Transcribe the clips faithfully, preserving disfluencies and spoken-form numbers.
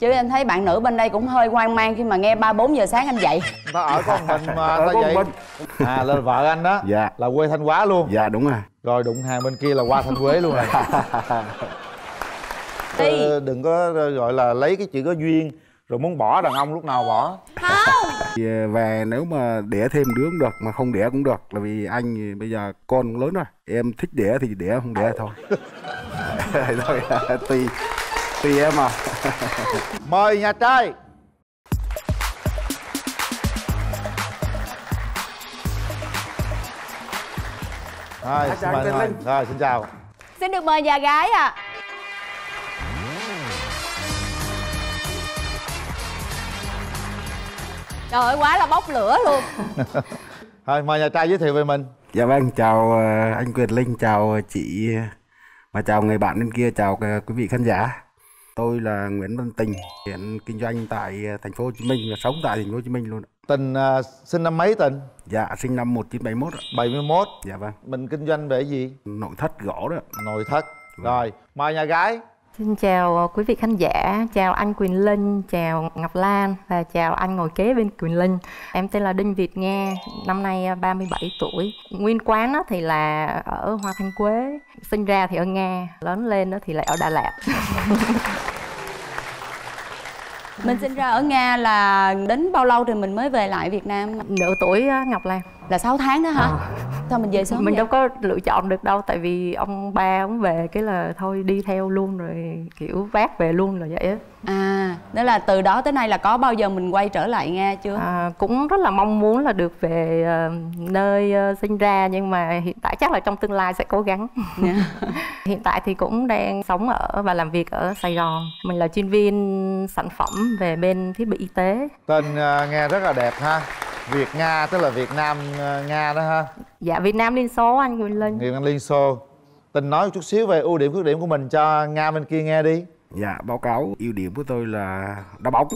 Chứ em thấy bạn nữ bên đây cũng hơi hoang mang khi mà nghe ba bốn giờ sáng anh dậy. Ta ở con mình mà ta dậy. À, là vợ anh đó. Dạ. Là quê Thanh Hóa luôn. Dạ đúng rồi. Rồi đụng hàng bên kia là qua Thanh Huế luôn rồi. Đi. Đừng có gọi là lấy cái chuyện có duyên rồi muốn bỏ đàn ông lúc nào bỏ. Không. Về nếu mà đẻ thêm đứa cũng được, mà không đẻ cũng được. Là vì anh bây giờ con cũng lớn rồi. Em thích đẻ thì đẻ, không đẻ thôi. Thôi tùy tùy em à. Mời nhà trai. Rồi, xin, mời, mời. Rồi, xin chào. Xin được mời nhà gái ạ. À. Trời ơi, quá là bốc lửa luôn. Thôi, mời nhà trai giới thiệu về mình. Dạ vâng, chào anh Quyền Linh, chào chị và chào người bạn bên kia, chào quý vị khán giả. Tôi là Nguyễn Văn Tình, hiện kinh doanh tại thành phố Hồ Chí Minh và sống tại thành phố Hồ Chí Minh luôn. Tình uh, sinh năm mấy Tình? Dạ, sinh năm một nghìn chín trăm bảy mươi mốt. bảy mươi mốt. Dạ vâng. Mình kinh doanh về gì? Nội thất gỗ đó. Nội thất. Vâng. Rồi, mời nhà gái. Xin chào quý vị khán giả, chào anh Quyền Linh, chào Ngọc Lan và chào anh ngồi kế bên Quyền Linh. Em tên là Đinh Việt Nga, năm nay ba mươi bảy tuổi. Nguyên quán thì là ở Hoa Thanh Quế, sinh ra thì ở Nga, lớn lên thì lại ở Đà Lạt. Mình sinh ra ở Nga là đến bao lâu thì mình mới về lại Việt Nam? Nửa tuổi Ngọc Lan. Là sáu tháng đó hả? À. Sao mình về sớm Mình vậy? Đâu có lựa chọn được đâu. Tại vì ông ba ông về cái là thôi đi theo luôn rồi, kiểu vác về luôn là vậy á. À, đó là từ đó tới nay là có bao giờ mình quay trở lại Nga chưa? À, cũng rất là mong muốn là được về uh, nơi uh, sinh ra. Nhưng mà hiện tại chắc là trong tương lai sẽ cố gắng. Yeah. Hiện tại thì cũng đang sống ở và làm việc ở Sài Gòn. Mình là chuyên viên sản phẩm về bên thiết bị y tế. Tên uh, nghe rất là đẹp ha. Việt Nga tức là Việt Nam uh, Nga đó ha. Dạ, Việt Nam Liên Xô anh Quyền Linh. Việt Nam Liên Xô. Tình nói một chút xíu về ưu điểm khuyết điểm của mình cho Nga bên kia nghe đi. Dạ, báo cáo ưu điểm của tôi là đá bóng,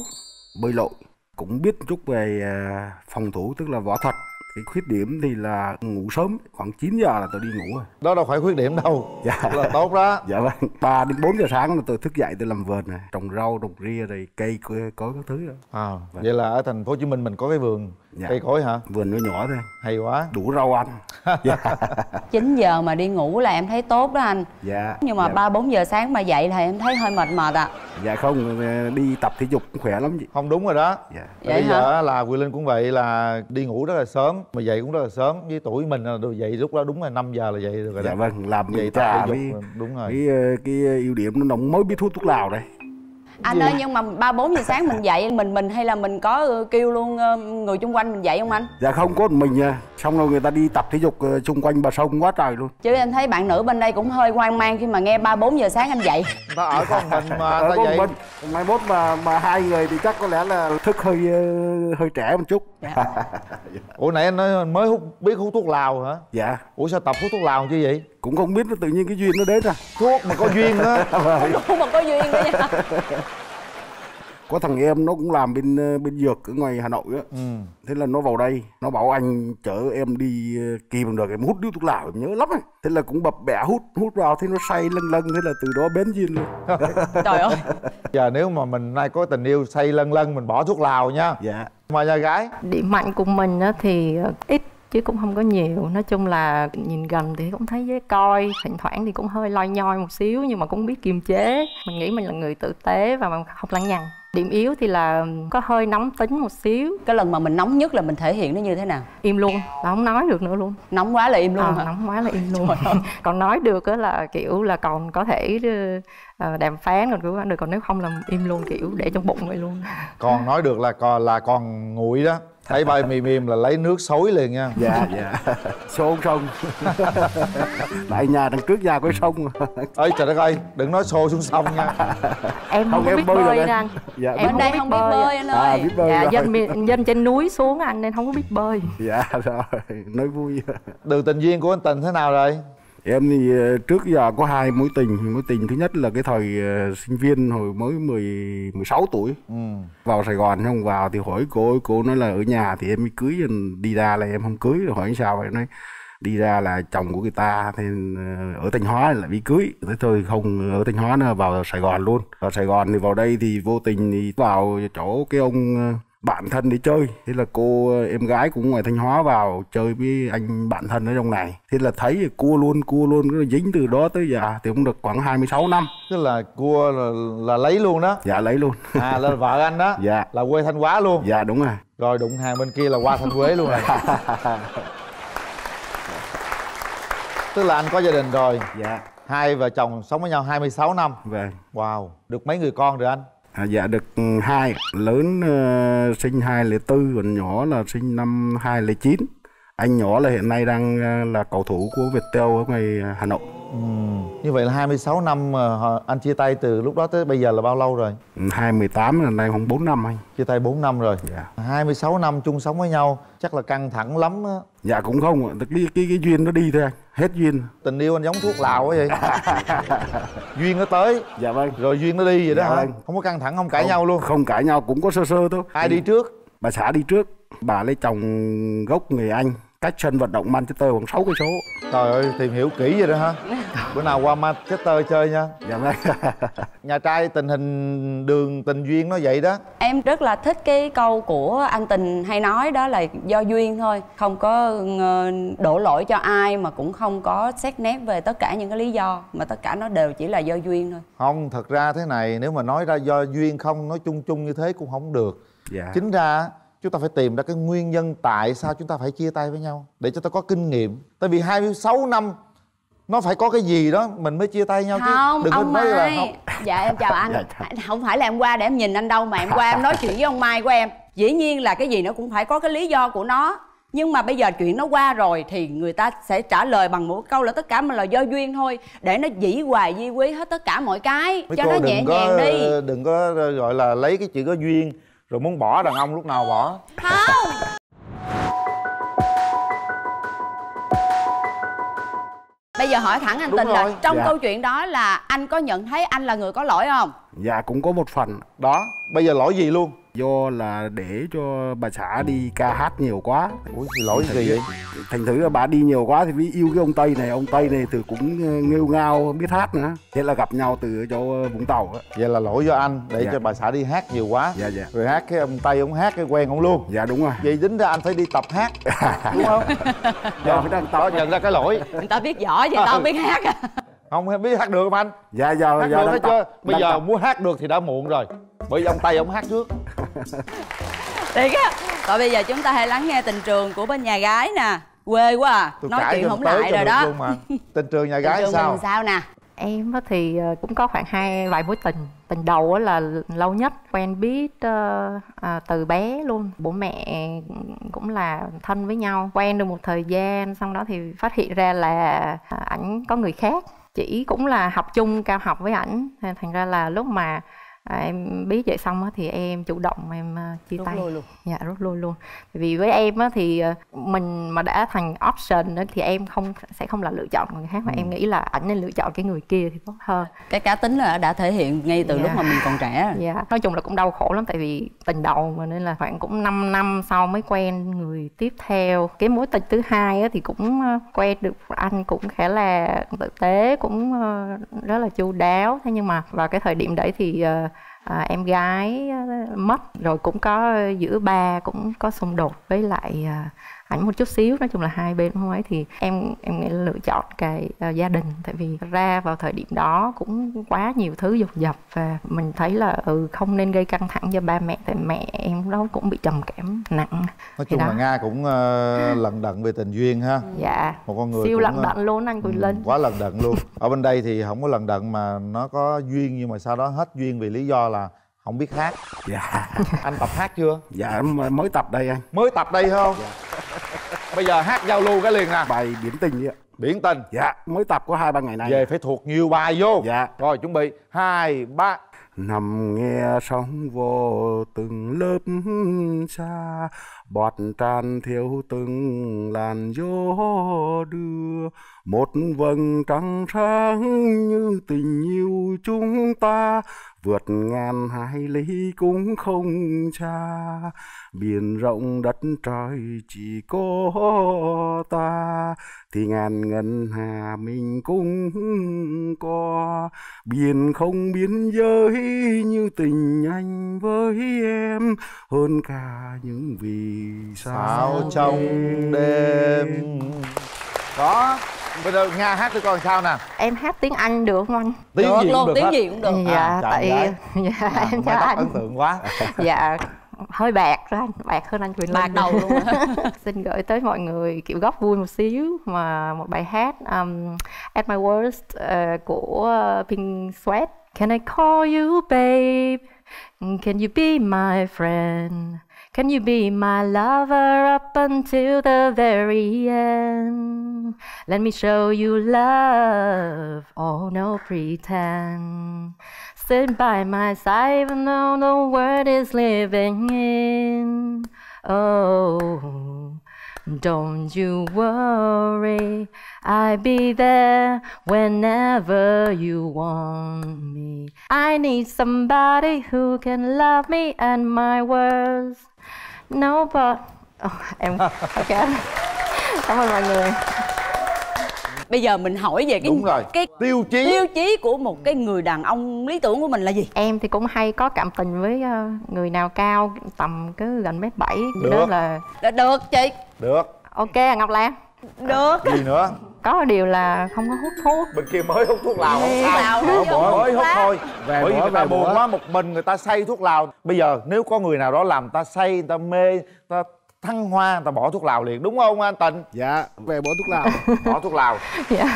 bơi lội, cũng biết chút về phòng thủ tức là võ thuật. Cái khuyết điểm thì là ngủ sớm, khoảng chín giờ là tôi đi ngủ rồi. Đó đâu phải khuyết điểm đâu. Dạ. Đó là tốt đó. Dạ vâng. ba đến bốn giờ sáng là tôi thức dậy tôi làm vườn này, trồng rau, trồng ria rồi cây cối các thứ đó. À, vậy. vậy là ở thành phố Hồ Chí Minh mình có cái vườn. Dạ. Cây cối hả? Vườn nhỏ nhỏ thôi. Hay quá. Đủ rau ăn. Dạ. chín giờ mà đi ngủ là em thấy tốt đó anh. Dạ. Nhưng mà ba bốn giờ sáng mà dậy là em thấy hơi mệt mệt ạ. À. Dạ không, đi tập thể dục cũng khỏe lắm chị. Không đúng rồi đó. Dạ. Bây giờ là Quyền Linh cũng vậy, là đi ngủ rất là sớm, mà dậy cũng rất là sớm. Với tuổi mình là dậy lúc đó đúng là năm giờ là dậy được rồi. Dạ vâng, làm vậy ta với, đúng rồi. Cái, cái ưu điểm nó mới biết thuốc thuốc lào đây. Anh ơi, nhưng mà ba bốn giờ sáng mình dậy mình mình hay là mình có kêu luôn người xung quanh mình dậy không anh? Dạ không, có mình à. Xong rồi người ta đi tập thể dục xung quanh bờ sông quá trời luôn. Chứ em thấy bạn nữ bên đây cũng hơi hoang mang khi mà nghe ba bốn giờ sáng anh dậy. Ta ở con mình mà ở ta dậy. Mình. Mai mốt mà mà hai người thì chắc có lẽ là thức hơi hơi trẻ một chút. Dạ. Ủa nãy anh nói mới hút biết hút thuốc lào hả? Dạ. Ủa sao tập hút thuốc lào chứ vậy? Cũng không biết, nó tự nhiên cái duyên nó đến à. Thuốc mà có duyên đó. Thuốc mà có duyên đó nha. Có thằng em nó cũng làm bên bên dược ở ngoài Hà Nội á. Ừ. Thế là nó vào đây, nó bảo anh chở em đi kì bằng được, em hút điếu thuốc lào em nhớ lắm ấy. Thế là cũng bập bẹ hút, hút vào thế nó say lân lân, thế là từ đó bén duyên luôn. Trời ơi. Giờ nếu mà mình nay có tình yêu say lân lân mình bỏ thuốc lào nha. Dạ. Mà nhà gái. Điểm mạnh của mình á thì ít chứ cũng không có nhiều, nói chung là nhìn gần thì cũng thấy dễ coi, thỉnh thoảng thì cũng hơi loi nhoi một xíu nhưng mà cũng biết kiềm chế. Mình nghĩ mình là người tử tế và mình không lăng nhăng. Điểm yếu thì là có hơi nóng tính một xíu. Cái lần mà mình nóng nhất là mình thể hiện nó như thế nào? Im luôn, là không nói được nữa luôn. Nóng quá là im luôn à, hả? Nóng quá là im luôn. Còn nói được là kiểu là còn có thể đàm phán, còn cứ được, còn nếu không là im luôn, kiểu để trong bụng vậy luôn. Còn nói được là còn là còn nguội đó. Thấy bay mềm mềm là lấy nước xối liền nha. Dạ dạ. Xôn sông. Tại nhà đằng trước nhà có sông. Ơi trời đất ơi, đừng nói xô xuống sông nha. Em không, không biết bơi nè anh. Dạ, em đây không biết bơi anh ơi. À, biết bơi dạ, dân, dân trên núi xuống anh nên không có biết bơi. Dạ rồi, nói vui. Từ tình duyên của anh Tình thế nào rồi? Em thì trước giờ có hai mối tình. Mối tình thứ nhất là cái thời sinh viên hồi mới mười, mười sáu tuổi. Ừ. Vào Sài Gòn không vào thì hỏi cô, cô nói là ở nhà thì em mới cưới, đi ra là em không cưới. Rồi hỏi sao vậy, nói Đi ra là chồng của người ta thì ở Thanh Hóa lại bị cưới, thế thôi không ở Thanh Hóa nữa, vào Sài Gòn luôn. Ở Sài Gòn thì vào đây thì vô tình thì vào chỗ cái ông bạn thân để chơi, thế là cô em gái cũng ngoài Thanh Hóa vào chơi với anh bạn thân ở trong này, thế là thấy cua luôn cua luôn dính từ đó tới giờ thì cũng được khoảng hai mươi sáu năm. Tức là cua là, là lấy luôn đó? Dạ lấy luôn. À là vợ anh đó? Dạ. Là quê Thanh Hóa luôn? Dạ đúng rồi. Rồi đụng hàng bên kia là qua Thanh Huế luôn rồi. Tức là anh có gia đình rồi? Dạ. Hai vợ chồng sống với nhau hai mươi sáu năm? Vâng. Wow, được mấy người con rồi anh? À, dạ được hai, lớn uh, sinh hai không không bốn, còn nhỏ là sinh năm hai không không chín. Anh nhỏ là hiện nay đang uh, là cầu thủ của Viettel ở ngoài Hà Nội. Ừ. Như vậy là hai mươi sáu năm, uh, anh chia tay từ lúc đó tới bây giờ là bao lâu rồi? hai không một tám, là nay khoảng bốn năm anh. Chia tay bốn năm rồi. Dạ. hai mươi sáu năm chung sống với nhau chắc là căng thẳng lắm đó. Dạ cũng không, cái, cái, cái duyên nó đi thôi anh. Hết duyên. Tình yêu anh giống thuốc lào quá vậy. Duyên nó tới. Dạ vâng. Rồi duyên nó đi vậy đó. Dạ hả? Vâng. Không có căng thẳng, không cãi không, nhau luôn. Không cãi nhau, cũng có sơ sơ thôi. Ai đi trước? Bà xã đi trước. Bà lấy chồng gốc người Anh, cách sân vận động Manchester khoảng sáu cây số. Trời ơi, tìm hiểu kỹ vậy đó hả? Bữa nào qua Manchester chơi nha. Dạ vâng. Nhà trai tình hình đường tình duyên nó vậy đó. Em rất là thích cái câu của anh Tình hay nói, đó là do duyên thôi, không có đổ lỗi cho ai mà cũng không có xét nét về tất cả những cái lý do, mà tất cả nó đều chỉ là do duyên thôi. Không, thật ra thế này, nếu mà nói ra do duyên không, nói chung chung như thế cũng không được. Dạ. Chính ra chúng ta phải tìm ra cái nguyên nhân tại sao chúng ta phải chia tay với nhau, để cho ta có kinh nghiệm. Tại vì hai mươi sáu năm nó phải có cái gì đó mình mới chia tay nhau chứ. Không, đừng ông Mai là không. Dạ em chào anh. Không phải là em qua để em nhìn anh đâu, mà em qua em nói chuyện với ông Mai của em. Dĩ nhiên là cái gì nó cũng phải có cái lý do của nó, nhưng mà bây giờ chuyện nó qua rồi thì người ta sẽ trả lời bằng một câu là tất cả mà là do duyên thôi, để nó dĩ hoài di quý hết tất cả mọi cái. Mấy cho nó nhẹ nhàng đi, đừng có gọi là lấy cái chuyện có duyên rồi muốn bỏ đàn ông lúc nào bỏ. Không. Bây giờ hỏi thẳng anh Tình là trong dạ. câu chuyện đó là anh có nhận thấy anh là người có lỗi không? Dạ cũng có một phần đó. Bây giờ lỗi gì luôn? Do là để cho bà xã đi ca hát nhiều quá. Ủa thì lỗi gì vậy? Thành thử là bà đi nhiều quá thì mới yêu cái ông Tây này. Ông Tây này thì cũng nghêu ngao biết hát nữa, thế là gặp nhau từ chỗ Vũng Tàu đó. Vậy là lỗi do anh để dạ. cho bà xã đi hát nhiều quá. Dạ dạ. Rồi hát cái ông Tây ông hát cái quen ông luôn. Dạ đúng rồi. Vậy dính ra anh phải đi tập hát. Đúng không? Dạ phải. Tao nhận ra cái lỗi. Người ta biết võ vậy tao biết hát à? Không biết hát được không anh? Dạ dạ. Hát dạ, được hết chưa? Bây giờ tập. Muốn hát được thì đã muộn rồi, bởi vì ông Tây ông hát trước. Thiệt á. Và bây giờ chúng ta hãy lắng nghe tình trường của bên nhà gái nè. Quê quá à. Tôi nói chuyện không lại rồi đó. Tình trường nhà gái trường sao? Sao nè? Em thì cũng có khoảng hai vài mối tình. Tình đầu là lâu nhất, quen biết uh, từ bé luôn. Bố mẹ cũng là thân với nhau. Quen được một thời gian, xong đó thì phát hiện ra là ảnh có người khác. Chị cũng là học chung cao học với ảnh, thành ra là lúc mà À, em biết vậy xong á thì em chủ động em chia rút tay lôi luôn. Dạ rút lui luôn. Vì với em á thì mình mà đã thành option thì em không sẽ không là lựa chọn người khác, mà ừ. em nghĩ là ảnh nên lựa chọn cái người kia thì tốt hơn. Cái cá tính là đã thể hiện ngay từ dạ. lúc mà mình còn trẻ. Dạ. Nói chung là cũng đau khổ lắm, tại vì tình đầu mà, nên là khoảng cũng năm năm sau mới quen người tiếp theo. Cái mối tình thứ hai á thì cũng quen được anh cũng khá là tử tế, cũng rất là chu đáo. Thế nhưng mà vào cái thời điểm đấy thì À, em gái mất rồi, cũng có giữa ba cũng có xung đột với lại à, ảnh một chút xíu. Nói chung là hai bên không ấy thì em em nghĩ là lựa chọn cái à, gia đình, tại vì ra vào thời điểm đó cũng quá nhiều thứ dồn dập và mình thấy là ừ, không nên gây căng thẳng cho ba mẹ, tại mẹ em đó cũng bị trầm cảm nặng. Nói chung là Nga cũng uh, lận đận về tình duyên ha. Dạ. Một con người siêu cũng, lận đận luôn anh Quyền Linh. Ừ, quá lận đận luôn. Ở bên đây thì không có lận đận mà nó có duyên, nhưng mà sau đó hết duyên vì lý do là không biết hát. Dạ. Anh tập hát chưa? Dạ mới tập đây anh. Mới tập đây không? Dạ. Bây giờ hát giao lưu cái liền nè. Bài Biển Tình vậy. Biển Tình. Dạ. Mới tập có hai ba ngày nay. Về phải thuộc nhiều bài vô. Dạ. Rồi chuẩn bị hai ba. Nằm nghe sóng vô từng lớp xa, bọt tràn thiếu từng làn gió đưa. Một vầng trăng sáng như tình yêu chúng ta vượt ngàn hải lý cũng không xa, biển rộng đất trời chỉ có ta, thì ngàn ngân hà mình cũng có. Biển không biên giới như tình anh với em, hơn cả những vì sao trong đêm. Đó, bây giờ Nga hát cho con sao nè. Em hát tiếng Anh được không anh? Tiếng được gì luôn, được tiếng hết. Gì cũng được. Dạ, à, tại dạ, à, em cho anh ấn tượng quá. Dạ, hơi bạc đó anh, bạc hơn anh Quyền Linh. Bạc đầu luôn. Xin gửi tới mọi người kiểu góc vui một xíu mà một bài hát um, At My Worst uh, của Pink Sweat. Can I call you babe? Can you be my friend? Can you be my lover up until the very end? Let me show you love, oh no pretend. Sit by my side even though the world is living in. Oh, don't you worry, I'll be there whenever you want me. I need somebody who can love me and my words. No, but... Oh, em... Ok. Cảm ơn mọi người. Bây giờ mình hỏi về cái, cái tiêu chí tiêu chí của một cái người đàn ông lý tưởng của mình là gì? Em thì cũng hay có cảm tình với người nào cao tầm cứ gần mét bảy. Đó là... Được chị. Được. Ok, Ngọc Lan. Được. À, gì nữa? Có điều là không có hút thuốc. Bên kia mới hút thuốc lào. Không sao, mới hút thôi. Về bởi vì người ta buồn quá một mình, người ta say thuốc lào. Bây giờ nếu có người nào đó làm người ta say, người ta mê, người ta thăng hoa, người ta bỏ thuốc lào liền, đúng không anh Tình? Dạ, về bỏ thuốc lào. Bỏ thuốc lào. Dạ.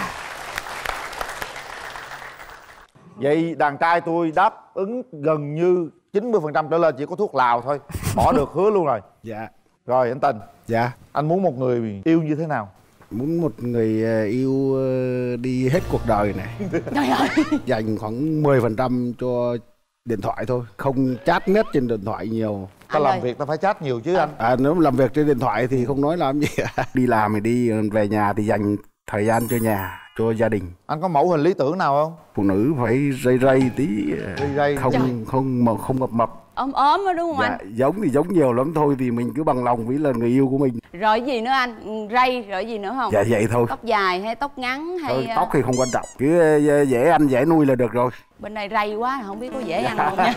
Vậy đàn trai tôi đáp ứng gần như chín mươi phần trăm trở lên, chỉ có thuốc lào thôi. Bỏ được hứa luôn rồi. Dạ. Rồi anh Tình. Dạ. Anh muốn một người yêu như thế nào? Muốn một người yêu đi hết cuộc đời này. Trời ơi. Dành khoảng mười phần trăm cho điện thoại thôi. Không chat net trên điện thoại nhiều. Ta làm việc ta phải chat nhiều chứ anh. À, nếu làm việc trên điện thoại thì không nói làm gì. Đi làm thì đi, về nhà thì dành thời gian cho nhà, cho gia đình. Anh có mẫu hình lý tưởng nào không? Phụ nữ phải rây rây tí, rây không, không không mập không mập mập. Ốm ốm đó đúng không dạ, anh? Giống thì giống nhiều lắm thôi thì mình cứ bằng lòng với là người yêu của mình. Rồi gì nữa anh? Ray rồi gì nữa không? Dạ vậy thôi. Tóc dài hay tóc ngắn hay rồi, tóc thì không quan trọng, cứ dễ ăn dễ nuôi là được rồi. Bên này ray quá không biết có dễ ăn không nha.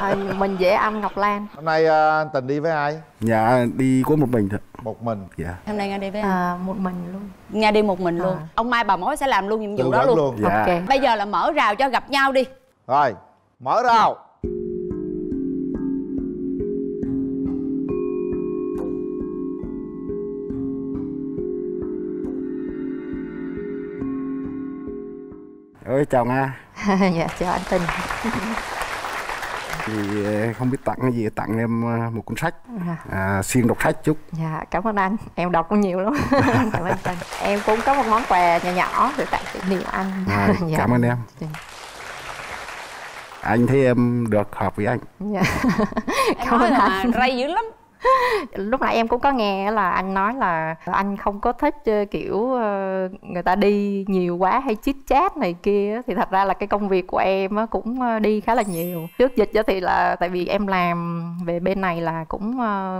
À, mình dễ ăn Ngọc Lan. Hôm nay anh Tình đi với ai? Dạ đi có một mình thôi. Một mình. Dạ. Hôm nay Nga đi với à, một mình luôn. Nga đi một mình luôn. À. Ông mai bà mối sẽ làm luôn nhiệm vụ đó luôn. luôn. Dạ. Okay. Bây giờ là mở rào cho gặp nhau đi. Rồi, mở rào. Ôi chào Nga. Dạ chào anh Tình. Thì không biết tặng cái gì, tặng em một cuốn sách. À, xuyên đọc sách chút. Dạ cảm ơn anh, em đọc cũng nhiều lắm. Cảm ơn anh. Em cũng có một món quà nhỏ nhỏ để tặng kỷ niệm anh. À, dạ. Cảm ơn em. Anh thấy em được hợp với anh. Dạ. Em cảm ơn anh. Ray dữ lắm. Lúc nãy em cũng có nghe là anh nói là anh không có thích kiểu người ta đi nhiều quá hay chit chat này kia. Thì thật ra là cái công việc của em cũng đi khá là nhiều. Trước dịch thì là tại vì em làm về bên này là cũng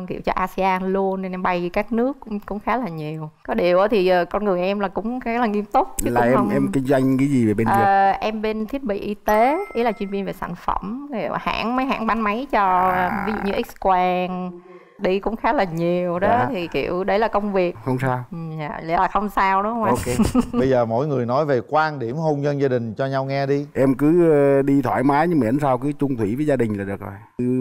kiểu cho a sê an luôn, nên em bay các nước cũng, cũng khá là nhiều. Có điều thì con người em là cũng khá là nghiêm túc chứ. Là em, không... em kinh doanh cái gì về bên kia? À, em bên thiết bị y tế, ý là chuyên viên về sản phẩm, hãng mấy hãng bán máy cho à. Ví dụ như X-Quang. Đi cũng khá là nhiều đó dạ. Thì kiểu đấy là công việc. Không sao. Dạ, lẽ là không sao đúng không anh? Ok. Bây giờ mỗi người nói về quan điểm hôn nhân gia đình cho nhau nghe đi. Em cứ đi thoải mái nhưng mà miễn sao cứ chung thủy với gia đình là được rồi.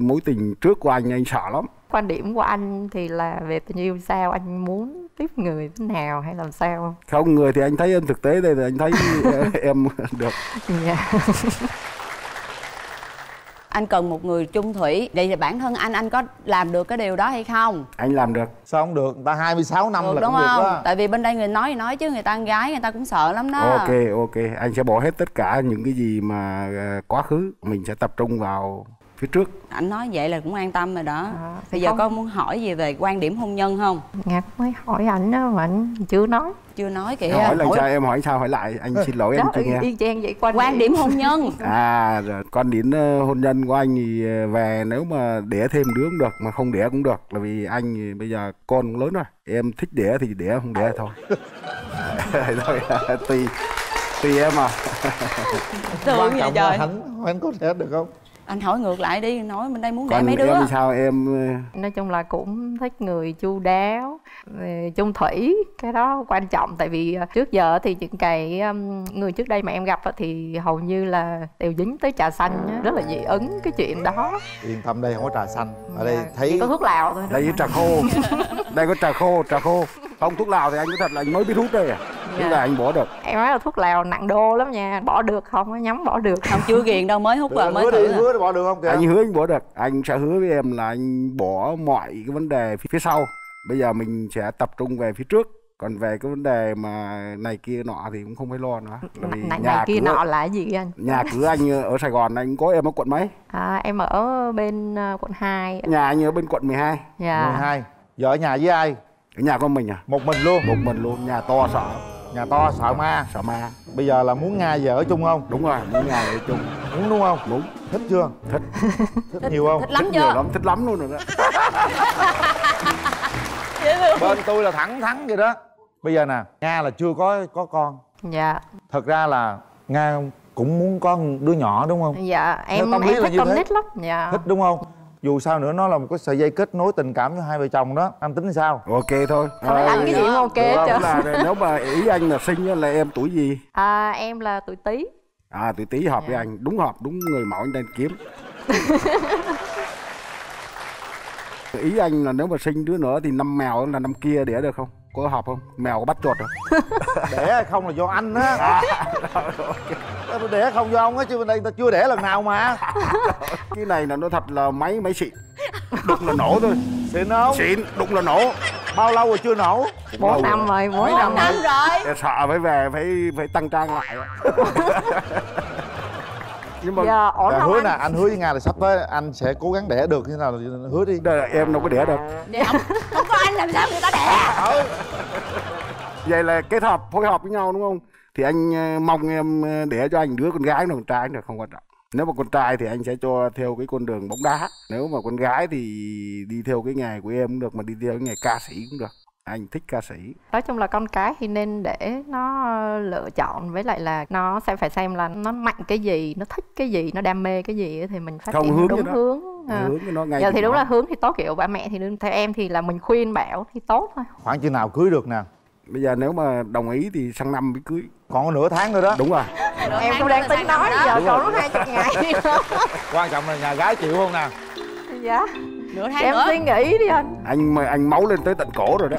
Mối tình trước của anh, anh sợ lắm. Quan điểm của anh thì là về tình yêu sao? Anh muốn tiếp người thế nào hay làm sao không? Không, người thì anh thấy em thực tế đây là anh thấy em được. Dạ. Anh cần một người chung thủy. Vậy thì bản thân anh, anh có làm được cái điều đó hay không? Anh làm được. Sao không được? Người ta hai mươi sáu năm được, là đúng cũng không? Được đó. Tại vì bên đây người nói nói chứ người ta con gái người ta cũng sợ lắm đó. Ok, ok. Anh sẽ bỏ hết tất cả những cái gì mà quá khứ. Mình sẽ tập trung vào phía trước. Anh nói vậy là cũng an tâm rồi đó. À, bây giờ không... có muốn hỏi gì về quan điểm hôn nhân không? Ngạc mới hỏi ảnh đó mà anh chưa nói. Chưa nói kìa. Hỏi lần sau em hỏi sao hỏi lại, anh xin lỗi đó, em chưa nghe. Y chang vậy, quan, quan điểm hôn nhân. À rồi, quan điểm hôn nhân của anh thì về nếu mà đẻ thêm đứa cũng được mà không đẻ cũng được, là vì anh thì bây giờ con cũng lớn rồi. Em thích đẻ thì đẻ, không đẻ thôi. Thôi tùy tùy em à. Quan trọng là hắn, anh có thể được không? Anh hỏi ngược lại đi, nói bên đây muốn đẻ mấy đứa. Em sao em? Nói chung là cũng thích người chu đáo, chung thủy, cái đó quan trọng. Tại vì trước giờ thì những cái người trước đây mà em gặp thì hầu như là đều dính tới trà xanh, rất là dị ứng cái chuyện đó. Yên tâm, đây không có trà xanh, ở đây thấy chỉ có thuốc lào thôi. Đây có trà khô, đây có trà khô, trà khô. Không thuốc lào thì anh cứ thật là anh mới biết hút đây à. Dạ. Là anh bỏ được. Em nói là thuốc lào nặng đô lắm nha, bỏ được không, có nhắm bỏ được không, chưa ghiền đâu, mới hút rồi mới thử. Hứa, hứa bỏ được không kìa? Anh hứa anh bỏ được, anh sẽ hứa với em là anh bỏ mọi cái vấn đề phía sau. Bây giờ mình sẽ tập trung về phía trước. Còn về cái vấn đề mà này kia nọ thì cũng không phải lo nữa. Vì này, nhà này kia nọ là cái gì anh? Nhà cửa anh ở Sài Gòn, anh có em ở quận mấy? À, em ở bên quận hai. Nhà anh ở bên quận mười hai. Dạ. Quận mười hai. Giờ ở nhà với ai? Ở nhà con mình à? Một mình luôn? Một mình luôn, nhà to sợ. Nhà to sợ ma. Sợ ma. Bây giờ là muốn Nga về ở chung không? Đúng rồi, muốn Nga về ở chung. Muốn đúng không? Đúng. Thích chưa? Thích. Thích, thích nhiều không? Thích lắm thích chưa? Nhiều lắm, thích lắm luôn rồi đó. Bên tôi là thẳng thắn vậy đó. Bây giờ nè, Nga là chưa có có con. Dạ. Thật ra là Nga cũng muốn có đứa nhỏ đúng không? Dạ, em, em thích con nít lắm. Dạ. Thích đúng không? Dù sao nữa nó là một cái sợi dây kết nối tình cảm với hai vợ chồng đó. Anh tính sao? Ok thôi. Thôi à, anh cái gì cũng ok chứ. Nếu mà ý anh là sinh là em tuổi gì? À, em là tuổi Tý. À, tuổi Tý hợp dạ. với anh. Đúng hợp, đúng người mẫu anh đang kiếm. Ý anh là nếu mà sinh đứa nữa thì năm mèo là năm kia đẻ được không? Có hợp không? Mèo có bắt chuột không? Đẻ không là do anh á. À, okay. Đẻ không do ông á, chứ bên đây ta chưa đẻ lần nào mà. Cái này là nó thật là máy máy xịn. Đụng là nổ thôi. Xịn không? Xịn, đụng là nổ. Bao lâu rồi chưa nổ? Bốn năm rồi, mỗi năm, năm rồi. Rồi. Sợ phải về phải phải tăng trang lại. Nhưng mà dạ, là hứa nè, anh hứa với Nga là sắp tới anh sẽ cố gắng đẻ được như nào, hứa đi. Đây là em đâu có đẻ được. Dạ, không, không có anh làm sao người ta đẻ. Ừ. Vậy là kết hợp, phối hợp với nhau đúng không? Thì anh mong em đẻ cho anh đứa con gái con trai được, không quan trọng. Nếu mà con trai thì anh sẽ cho theo cái con đường bóng đá. Nếu mà con gái thì đi theo cái nghề của em cũng được, mà đi theo cái nghề ca sĩ cũng được. Anh thích ca sĩ. Nói chung là con cái thì nên để nó lựa chọn, với lại là nó sẽ phải xem là nó mạnh cái gì, nó thích cái gì, nó đam mê cái gì thì mình phát triển đúng hướng. À. Hướng nó ngay giờ thì đúng là hướng thì tốt, kiểu ba mẹ thì theo em thì là mình khuyên bảo thì tốt thôi. Khoảng chừng nào cưới được nè? Bây giờ nếu mà đồng ý thì sang năm mới cưới. Còn nửa tháng nữa đó. Đúng rồi. Nửa em cũng đang tính nói giờ đúng còn hai chục ngày. Quan trọng là nhà gái chịu không nè? Dạ. Nửa tháng em nữa. Suy nghĩ đi anh. Anh mà anh máu lên tới tận cổ rồi đó.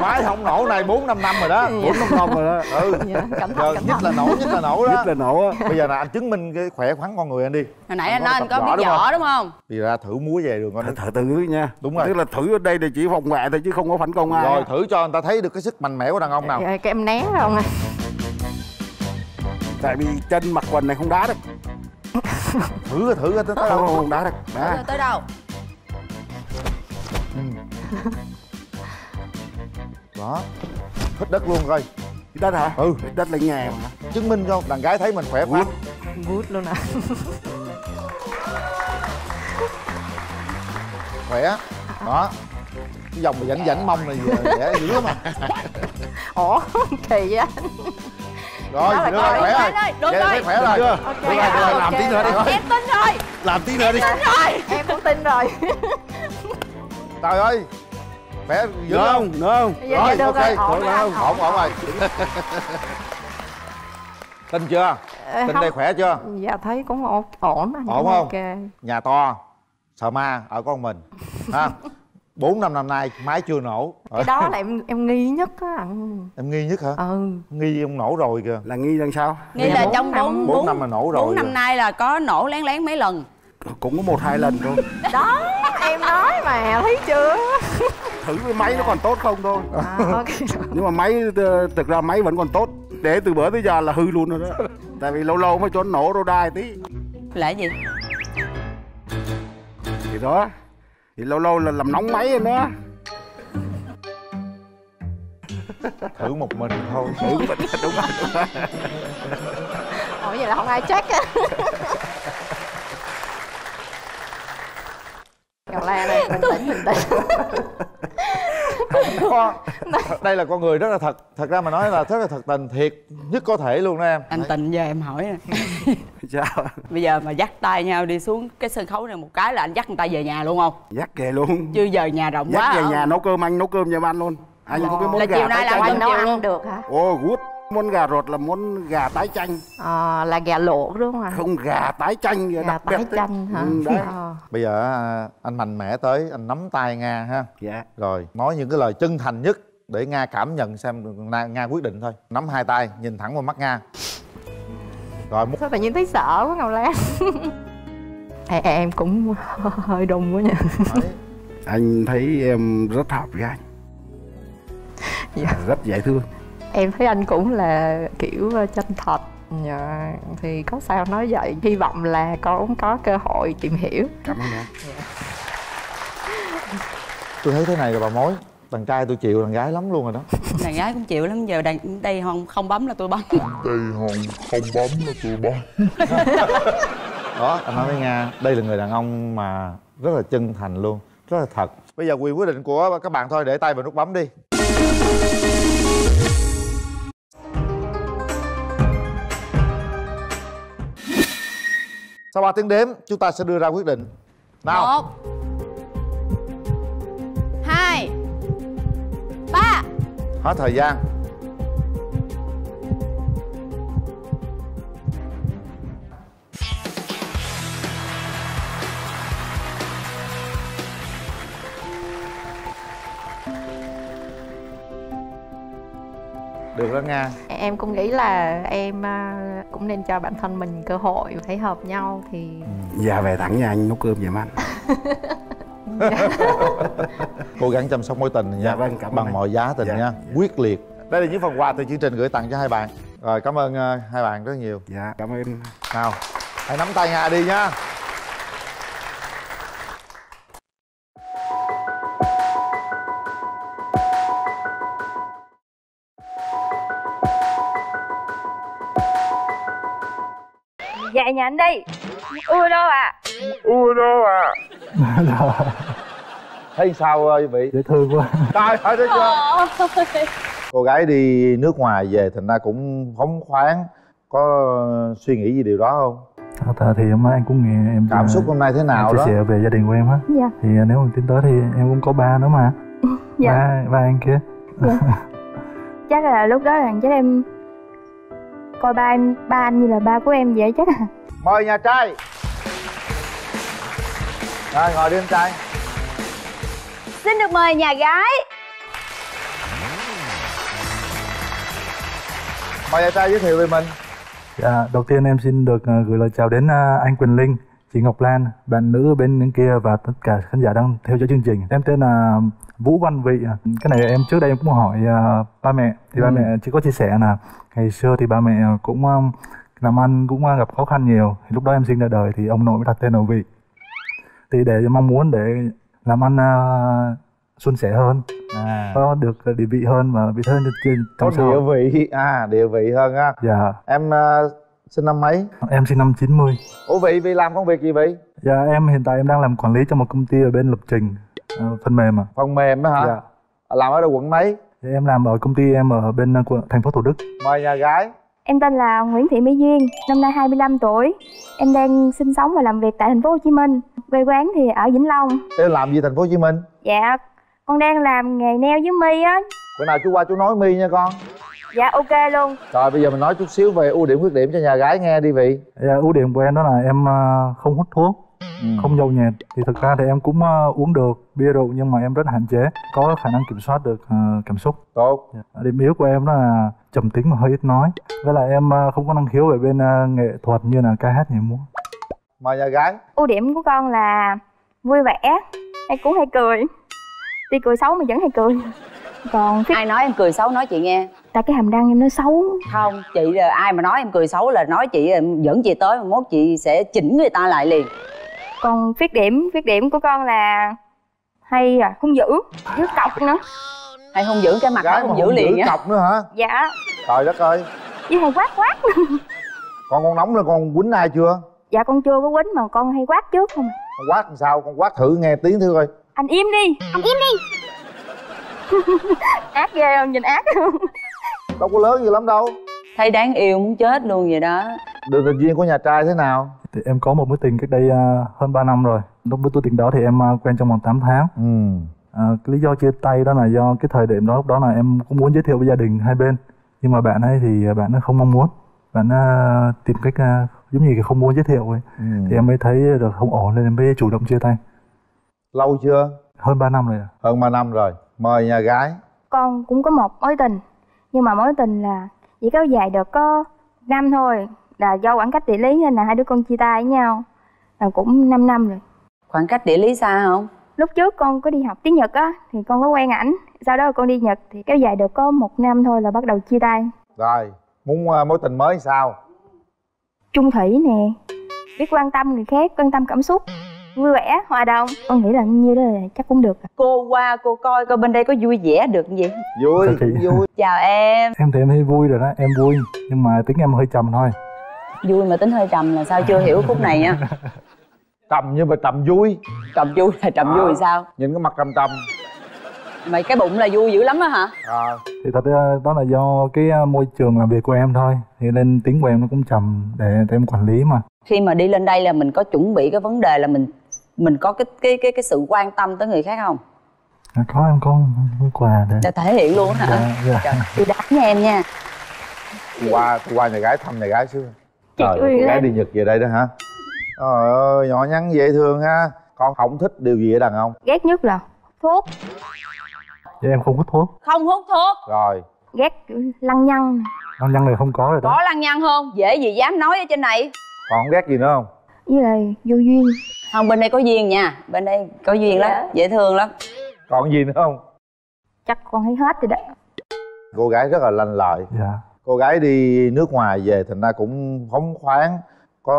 Máy không nổ này bốn năm năm rồi đó, bốn năm năm rồi đó. Ừ. Dạ, cẩn thận, cẩn nhất là nổ, nhất là nổ đó. Nhất là nổ á. Bây giờ là anh chứng minh cái khỏe khoắn con người anh đi. Hồi nãy anh nói anh có biết võ đúng không? Thì ra thử múa về được anh. Thử thử nha. Đúng rồi. Tức là thử ở đây thì chỉ phòng vệ thôi chứ không có phản công ai. Rồi thử cho người ta thấy được cái sức mạnh mẽ của đàn ông nào. Cái em né rồi ông. Tại vì chân mặc quần này không đá được. Thử thử tới đâu không đá được. Đá tới đâu? Đó, hít đất luôn coi. Hít đất hả? Ừ, hít đất là nhà mà. Chứng minh cho đàn gái thấy mình khỏe khoắn. Good luôn à. Khỏe. Đó. Cái dòng mà rảnh rảnh mông này dễ dữ lắm à. Ủa, kỳ vậy. Rồi, rồi, khỏe rồi. Được rồi, khỏe rồi. Làm tí nữa đi. Em tin rồi. Làm tí nữa đi. Em tin rồi. Em cũng tin rồi. Trời ơi. Khỏe dữ không? Được không? Rồi, ok, ổn rồi, ổn rồi. Tin chưa? Tin đây khỏe chưa? Dạ, thấy cũng ổn. Ổn không? Nhà to, sợ ma, ở con mình. Bốn năm năm nay, máy chưa nổ. Cái đó là em em nghi nhất á anh. Em nghi nhất hả? Ừ. Nghi ông nổ rồi kìa. Là nghi làm sao? Nghi là trong bốn năm là nổ rồi. Bốn năm nay là có nổ lén lén mấy lần. Cũng có một hai lần thôi. Đó, em nói mà, thấy chưa? Thử với máy nó còn tốt không thôi. À, okay. Nhưng mà máy, thực ra máy vẫn còn tốt. Để từ bữa tới giờ là hư luôn rồi đó. Tại vì lâu lâu mới cho nó nổ đô đai tí. Là gì? Thì đó, thì lâu lâu là làm nóng máy em đó. Thử một mình thôi. Thử một mình, đúng rồi. Ủa vậy là không ai check á. Ngọc Lan này, bình tĩnh, bình tĩnh. Con, đây là con người rất là thật. Thật ra mà nói là rất là thật tình, thiệt nhất có thể luôn đó em. Anh Tình, giờ em hỏi nè. Sao? Bây giờ mà dắt tay nhau đi xuống cái sân khấu này một cái là anh dắt người ta về nhà luôn không? Dắt về luôn. Chứ giờ nhà rộng dắt quá. Dắt về không? Nhà nấu cơm ăn, nấu cơm cho ăn luôn. Ai có cái món là gà chiều nay là anh nấu ăn được hả? Ồ, good. Món gà rột là món gà tái chanh. À, là gà luộc đúng không ạ? Không, gà tái chanh. Gà đặc tái biệt chanh hả? Ừ, đấy. À. Bây giờ anh mạnh mẽ tới, anh nắm tay Nga ha. Dạ. Rồi, nói những cái lời chân thành nhất để Nga cảm nhận xem. Nga quyết định thôi. Nắm hai tay, nhìn thẳng vào mắt Nga. Rồi. Sao tự nhiên thấy sợ quá Ngọc Lan. à, Em cũng hơi đùng quá nha. Anh thấy em rất hợp với anh. Dạ. Rất dễ thương. Em thấy anh cũng là kiểu chân thật, thì có sao nói vậy. Hy vọng là con cũng có cơ hội tìm hiểu. Cảm ơn em. Tôi thấy thế này rồi bà mối. Đàn trai tôi chịu, đàn gái lắm luôn rồi đó. Đàn gái cũng chịu lắm, giờ đàn đây không không bấm là tôi bấm. Đây không không bấm là tôi bấm. Đó, anh nói với Nga, đây là người đàn ông mà rất là chân thành luôn, rất là thật. Bây giờ quyền quyết định của các bạn thôi, để tay vào nút bấm đi. Sau ba tiếng đếm, chúng ta sẽ đưa ra quyết định. Nào. Một, hai, ba. Hết thời gian. Được đó Nga. Em cũng nghĩ là em cũng nên cho bản thân mình cơ hội, thấy hợp nhau thì... Dạ về thẳng nhà anh nấu cơm giùm anh. Cố gắng chăm sóc mối tình nha. Dạ vâng, cảm ơn. Bằng mọi giá tình dạ. Nha, quyết liệt. Đây là những phần quà từ chương trình gửi tặng cho hai bạn. Rồi cảm ơn hai bạn rất nhiều. Dạ cảm ơn. Nào, hãy nắm tay Nga đi nha. Dạy nhà anh đi. Ui đâu à. Ui đâu à. Thấy sao ơi vị? Dễ thương quá. Trời ơi thấy chưa. Cô gái đi nước ngoài về thành ra cũng phóng khoáng. Có suy nghĩ gì điều đó không? Thật thì hôm nay anh cũng nghe em. Cảm xúc hôm nay thế nào đó? Chia sẻ về gia đình của em á. Dạ. Thì nếu mà tính tới thì em cũng có ba nữa mà. Dạ. Ba, ba anh kia. Dạ. Chắc là lúc đó là chắc em coi ba em, ba anh như là ba của em vậy chắc à. Mời nhà trai. Rồi ngồi đi em trai. Xin được mời nhà gái. Mời nhà trai giới thiệu về mình. Dạ, đầu tiên em xin được gửi lời chào đến anh Quyền Linh, chị Ngọc Lan, bạn nữ bên bên kia và tất cả khán giả đang theo dõi chương trình. Em tên là Vũ Văn Vị. Cái này em trước đây em cũng hỏi uh, ba mẹ. Thì ừ. ba mẹ chỉ có chia sẻ là ngày xưa thì ba mẹ cũng um, làm ăn cũng uh, gặp khó khăn nhiều. Thì lúc đó em sinh ra đời thì ông nội mới đặt tên là Vị. Thì để mong muốn để làm ăn uh, suôn sẻ hơn, à. Có được địa vị hơn và vị hơn trên trong xã hội. Có địa vị, à địa vị hơn á. Dạ. Em uh, sinh năm mấy? Em sinh năm chín mươi. Ủa Vị, Vị làm công việc gì Vị? Dạ em hiện tại em đang làm quản lý cho một công ty ở bên lập trình. Ờ, phần mềm à? Phần mềm đó hả? Dạ. Làm ở đâu quận mấy? Dạ, em làm ở công ty em ở bên thành phố Thủ Đức. Mời nhà gái. Em tên là Nguyễn Thị Mỹ Duyên, năm nay hai mươi lăm tuổi. Em đang sinh sống và làm việc tại thành phố Hồ Chí Minh. Quê quán thì ở Vĩnh Long. Em làm gì thành phố Hồ Chí Minh? Dạ, con đang làm nghề nail với mi á. Bữa nào chú qua chú nói mi nha con. Dạ ok luôn. Rồi bây giờ mình nói chút xíu về ưu điểm khuyết điểm cho nhà gái nghe đi Vị. Dạ, ưu điểm của em đó là em không hút thuốc. Ừ. Không nhậu nhẹt. Thì thực ra thì em cũng uh, uống được bia rượu nhưng mà em rất hạn chế. Có khả năng kiểm soát được uh, cảm xúc. Tốt. Điểm yếu của em đó là trầm tính mà hơi ít nói. Với lại em uh, không có năng khiếu về bên uh, nghệ thuật như là ca hát, nhảy múa. Mời nhà gái. Ưu điểm của con là vui vẻ. Em cũng hay cười. Tuy cười xấu mà vẫn hay cười. Còn thích... Ai nói em cười xấu nói chị nghe. tại cái hàm răng em nó xấu. Không, chị là ai mà nói em cười xấu là nói chị dẫn chị tới, mốt chị sẽ chỉnh người ta lại liền. Còn khuyết điểm, khuyết điểm của con là hay à, hung dữ, hiếu cọc nữa. Hay hung dữ, cái mặt gái nó hung dữ liền á. Cọc nữa hả? Dạ. Trời đất ơi. Với hay quát quát. Con con nóng là con quýnh ai chưa? Dạ con chưa có quýnh mà con hay quát trước không. Con quát làm sao? Con quát thử nghe tiếng thử coi. Anh im đi, anh im đi. Ác ghê không? Nhìn ác không? Đâu có lớn gì lắm đâu. Thấy đáng yêu muốn chết luôn vậy đó. Được tình duyên của nhà trai thế nào? Thì em có một mối tình cách đây uh, hơn ba năm rồi. Lúc mối tình đó thì em uh, quen trong vòng tám tháng. Ừ. uh, Cái lý do chia tay đó là do cái thời điểm đó, lúc đó là em cũng muốn giới thiệu với gia đình hai bên. Nhưng mà bạn ấy thì bạn ấy không mong muốn. Bạn uh, tìm cách uh, giống như không muốn giới thiệu ấy. Ừ. Thì em mới thấy được không ổn nên em mới chủ động chia tay. Lâu chưa? Hơn ba năm rồi. Hơn ba năm rồi. Mời nhà gái. Con cũng có một mối tình. Nhưng mà mối tình là chỉ kéo dài được có năm thôi. Là do khoảng cách địa lý nên là hai đứa con chia tay với nhau. Là cũng năm năm rồi. Khoảng cách địa lý xa không? Lúc trước con có đi học tiếng Nhật á. Thì con có quen ảnh. Sau đó con đi Nhật thì kéo dài được có một năm thôi là bắt đầu chia tay. Rồi, muốn uh, mối tình mới sao? Trung thủy nè. Biết quan tâm người khác, quan tâm cảm xúc, vui vẻ, hòa đồng. Con nghĩ là như đó là chắc cũng được. Cô qua cô coi coi bên đây có vui vẻ được gì. Vui, vui. Chào em. Em thì em thấy vui rồi đó, em vui. Nhưng mà tính em hơi trầm thôi. Vui mà tính hơi trầm là sao? Chưa hiểu khúc này nha. Trầm nhưng mà trầm vui. Trầm vui là trầm à, vui sao? Nhìn cái mặt trầm trầm. Mày cái bụng là vui dữ lắm á hả? À. Thì thật ra đó là do cái môi trường làm việc của em thôi. Thì nên tiếng của em nó cũng trầm để, để em quản lý mà. Khi mà đi lên đây là mình có chuẩn bị cái vấn đề là mình mình có cái cái cái cái sự quan tâm tới người khác không? À, có, em có quà để... Để thể hiện luôn hả? Dạ, dạ. Trời, tôi đáp với em nha. Qua qua nhà gái, thăm nhà gái xưa. Trời ơi, con gái đi Nhật về đây đó hả? Trời ơi, nhỏ nhắn dễ thương ha. Con không thích điều gì ở đàn ông? Ghét nhất là thuốc. Vậy em không hút thuốc? Không hút thuốc. Rồi. Ghét lăng nhăng. Lăng nhăng này không có rồi đó. Có lăng nhăng không? Dễ gì dám nói ở trên này. Còn không ghét gì nữa không? Với lại vô duyên. Không, bên đây có duyên nha. Bên đây có duyên lắm, dễ thương lắm. Còn gì nữa không? Chắc con thấy hết rồi đó. Cô gái rất là lanh lợi. Dạ. Cô gái đi nước ngoài về thành ra cũng phóng khoáng. Có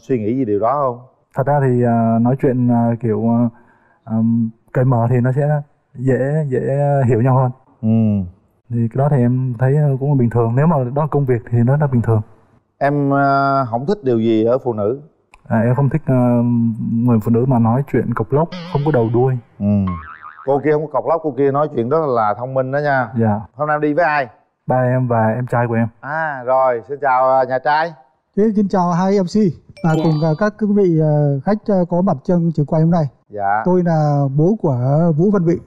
suy nghĩ gì điều đó không? Thật ra thì uh, nói chuyện uh, kiểu uh, um, cởi mở thì nó sẽ dễ dễ hiểu nhau hơn. Ừ. Thì cái đó thì em thấy cũng bình thường. Nếu mà đó là công việc thì nó là bình thường. Em uh, không thích điều gì ở phụ nữ? À, em không thích uh, người phụ nữ mà nói chuyện cộc lốc, không có đầu đuôi. Ừ. Cô kia không có cộc lốc, cô kia nói chuyện rất là thông minh đó nha. Dạ. Hôm nay đi với ai? Ba em và em trai của em. À rồi, xin chào nhà trai. Thế xin chào hai em xê và yeah. cùng các quý vị khách có mặt trong trường quay hôm nay. Dạ. Tôi là bố của Vũ Văn Vị,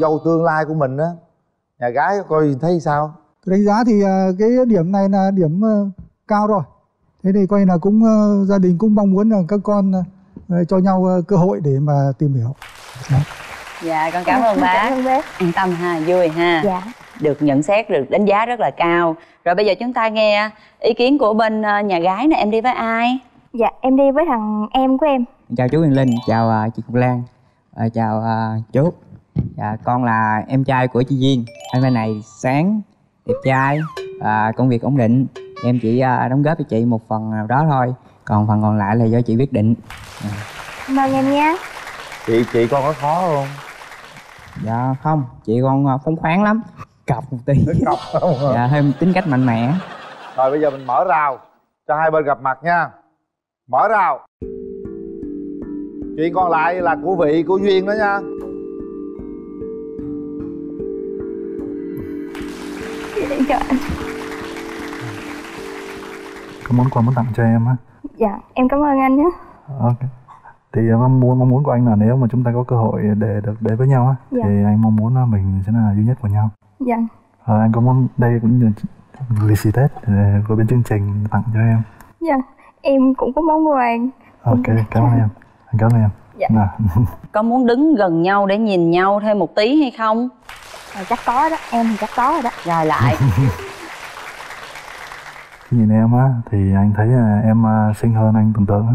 dâu tương lai của mình á. Nhà gái coi thấy sao? Tôi đánh giá thì cái điểm này là điểm cao rồi. Thế thì coi là cũng gia đình cũng mong muốn là các con cho nhau cơ hội để mà tìm hiểu. Đó. Dạ con cảm ơn bác. Yên tâm ha, vui ha. Dạ. Được nhận xét, được đánh giá rất là cao. Rồi bây giờ chúng ta nghe ý kiến của bên nhà gái nè, em đi với ai? Dạ em đi với thằng em của em. Chào chú Quyền Linh, chào uh, chị Ngọc Lan, uh, chào uh, chú. Dạ, con là em trai của chị Duyên. Anh bên này sáng, đẹp trai, uh, công việc ổn định. Em chỉ uh, đóng góp cho chị một phần nào đó thôi. Còn phần còn lại là do chị quyết định. Cảm ơn em nha. Chị chị con có khó không? Dạ không, chị con phóng khoáng lắm. Cọc một tí. Cọc không? Dạ, thêm tính cách mạnh mẽ. Rồi bây giờ mình mở rào cho hai bên gặp mặt nha. Mở rào. Chuyện còn lại là của Vị, của Duyên đó nha. Có món quà muốn tặng cho em á? Dạ, em cảm ơn anh nhé. Ok. Thì mong muốn mong muốn của anh là nếu mà chúng ta có cơ hội để được đến với nhau á, dạ. Thì anh mong muốn là mình sẽ là duy nhất của nhau. Dạ. À, anh có mong đây cũng lì xì Tết của bên chương trình tặng cho em. Dạ, em cũng có món quà. Ok, cảm ơn em. Anh cảm ơn em. Dạ. Có muốn đứng gần nhau để nhìn nhau thêm một tí hay không? À, chắc có đó, em thì chắc có rồi đó. Rồi lại. Khi nhìn em á, thì anh thấy là em xinh hơn anh tưởng tượng á.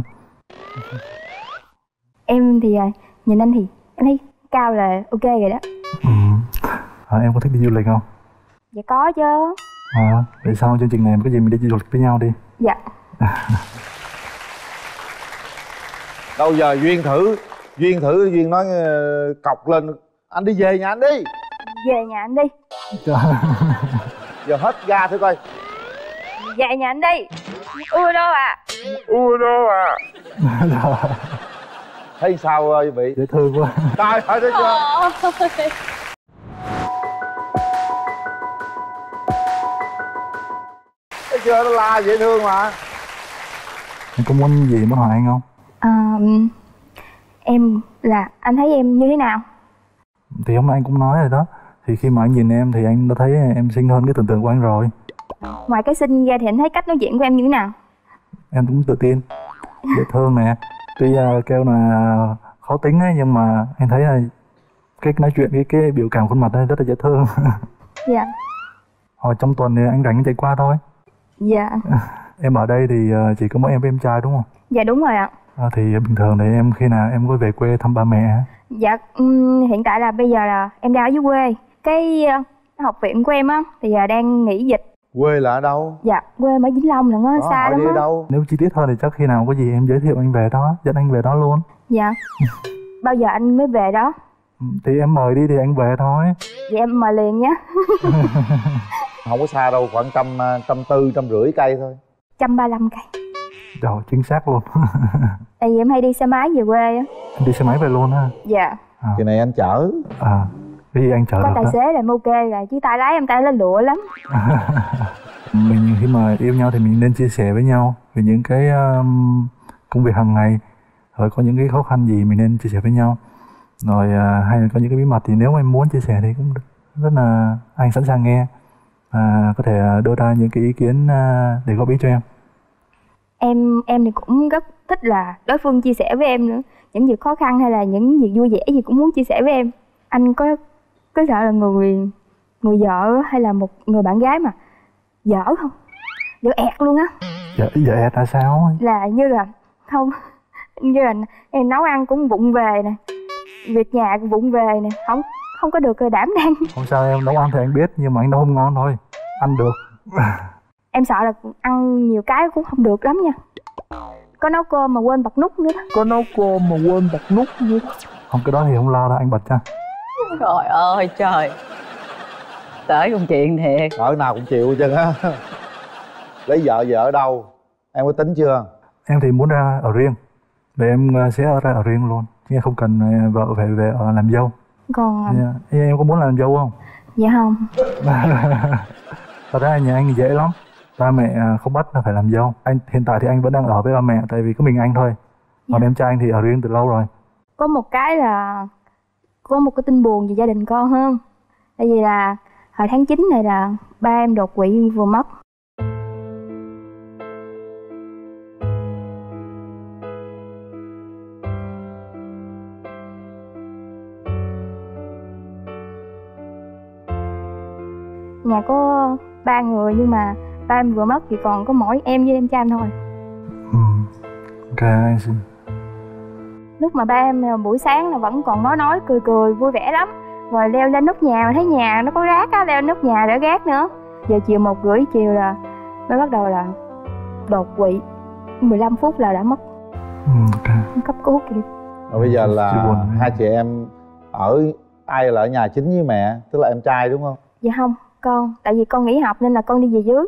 Em thì nhìn anh thì anh thấy cao là ok rồi đó. Ừ. À, em có thích đi du lịch không? Dạ có chứ. À, vậy sau chương trình này có gì mình đi du lịch với nhau đi. Dạ. Đâu giờ Duyên thử Duyên thử Duyên nói cọc lên: anh đi về nhà anh đi. Về nhà anh đi. Trời. Giờ hết ga thử coi. Về nhà anh đi. Ui đâu à. Ui đâu à. Thấy sao ơi vị? Dễ thương quá. Trời ơi thấy chưa. Thấy chưa, nó la dễ thương mà. Em có muốn gì mới hỏi anh không? À, em là anh thấy em như thế nào? Thì hôm nay anh cũng nói rồi đó. Thì khi mà anh nhìn em thì anh đã thấy em xinh hơn cái tưởng tượng của anh rồi. Ngoài cái xinh ra thì anh thấy cách nói chuyện của em như thế nào? Em cũng tự tin, dễ thương nè. Tuy uh, kêu là khó tính ấy, nhưng mà anh thấy là cái nói chuyện, cái cái biểu cảm khuôn mặt ấy rất là dễ thương. Dạ. Hồi trong tuần thì anh rảnh chạy qua thôi. Dạ. Em ở đây thì chỉ có mỗi em với em trai đúng không? Dạ đúng rồi ạ. À, thì bình thường thì em khi nào em có về quê thăm ba mẹ? Dạ um, hiện tại là bây giờ là em đang ở dưới quê. Cái uh, học viện của em á thì giờ đang nghỉ dịch. Quê là ở đâu? Dạ quê em ở Vĩnh Long lận á, xa lắm á. Nếu chi tiết hơn thì chắc khi nào có gì em giới thiệu anh về đó, dẫn anh về đó luôn. Dạ. Bao giờ anh mới về đó? Thì em mời đi thì anh về thôi. Vậy em mời liền nhé. Không có xa đâu, khoảng trăm trăm tư trăm rưỡi cây thôi. Trăm ba mươi lăm cây. Trời, chính xác luôn. Tại vì em hay đi xe máy về quê á. Đi xe máy về luôn ha? Dạ. À, cái này anh chở. À, cái gì anh chở có được. Có tài xế là em ok rồi, chứ tay lái em tay lên lụa lắm. Mình khi mà yêu nhau thì mình nên chia sẻ với nhau về những cái um, công việc hàng ngày. Rồi có những cái khó khăn gì mình nên chia sẻ với nhau. Rồi uh, hay là có những cái bí mật thì nếu mà em muốn chia sẻ thì cũng rất là anh sẵn sàng nghe. À, có thể đưa ra những cái ý kiến uh, để góp ý cho em. Em em thì cũng rất thích là đối phương chia sẻ với em nữa. Những việc khó khăn hay là những việc vui vẻ gì cũng muốn chia sẻ với em. Anh có có sợ là người người vợ hay là một người bạn gái mà dở không? Dở ẹt luôn á. Dở dở ẹt là sao? Là như là không, như là em nấu ăn cũng vụng về nè, việc nhà cũng vụng về nè, không không có được đảm đang. Không sao, em nấu ăn thì anh biết nhưng mà anh nấu không ngon thôi, ăn được. Em sợ là ăn nhiều cái cũng không được lắm nha. Có nấu cơm mà quên bật nút nữa đó. Có nấu cơm mà quên bật nút nữa đó. Không, cái đó thì không lo đâu, anh bật cho. Trời ơi trời. Tới công chuyện thiệt. Ở nào cũng chịu chứ á. Lấy vợ vợ ở đâu? Em có tính chưa? Em thì muốn ra ở riêng. Để em sẽ ra ở riêng luôn, chứ không cần vợ phải về làm dâu. Còn dạ. Em có muốn làm dâu không? Dạ không. Thật ra nhà anh dễ lắm. Ba mẹ không bắt phải làm dâu. Anh hiện tại thì anh vẫn đang ở với ba mẹ, tại vì có mình anh thôi. Còn dạ. Em trai anh thì ở riêng từ lâu rồi. Có một cái là có một cái tin buồn về gia đình con hơn. Tại vì là hồi tháng chín này là ba em đột quỵ vừa mất. Nhà có ba người nhưng mà ba em vừa mất thì còn có mỗi em với em trai em thôi. Ừ. Ok, anh xin. Lúc mà ba em buổi sáng là vẫn còn nói nói cười cười vui vẻ lắm. Rồi leo lên nóc nhà mà thấy nhà nó có rác á, leo lên nóc nhà để rác nữa. Giờ chiều một rưỡi chiều là mới bắt đầu là đột quỵ, mười lăm phút là đã mất. Ừ, ok. Cấp cứu kìa. Rồi bây giờ là hai chị em ở, ai là ở nhà chính với mẹ, tức là em trai đúng không? Dạ không. Con, tại vì con nghỉ học nên là con đi về dưới.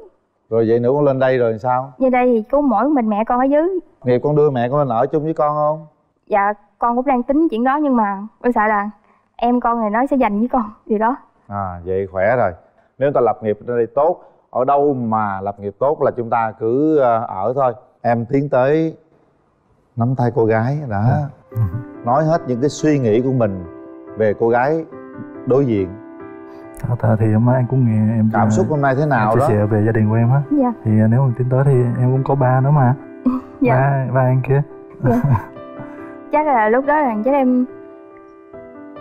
Rồi vậy nữa con lên đây rồi sao? Về đây thì có mỗi mình mẹ con ở dưới. Nghiệp con đưa mẹ con lên ở chung với con không? Dạ, con cũng đang tính chuyện đó nhưng mà con sợ là em con này nó sẽ giành với con gì đó. À, vậy khỏe rồi. Nếu ta lập nghiệp ở đây tốt, ở đâu mà lập nghiệp tốt là chúng ta cứ ở thôi. Em tiến tới nắm tay cô gái đã. Ừ. Nói hết những cái suy nghĩ của mình về cô gái đối diện. Thật thì hôm nay anh cũng nghe em cảm xúc hôm nay thế nào đó, chia sẻ về gia đình của em á. Dạ. Thì nếu mà tính tới thì em cũng có ba nữa mà. Dạ. Ba, ba anh kia. Dạ. Chắc là lúc đó là chắc em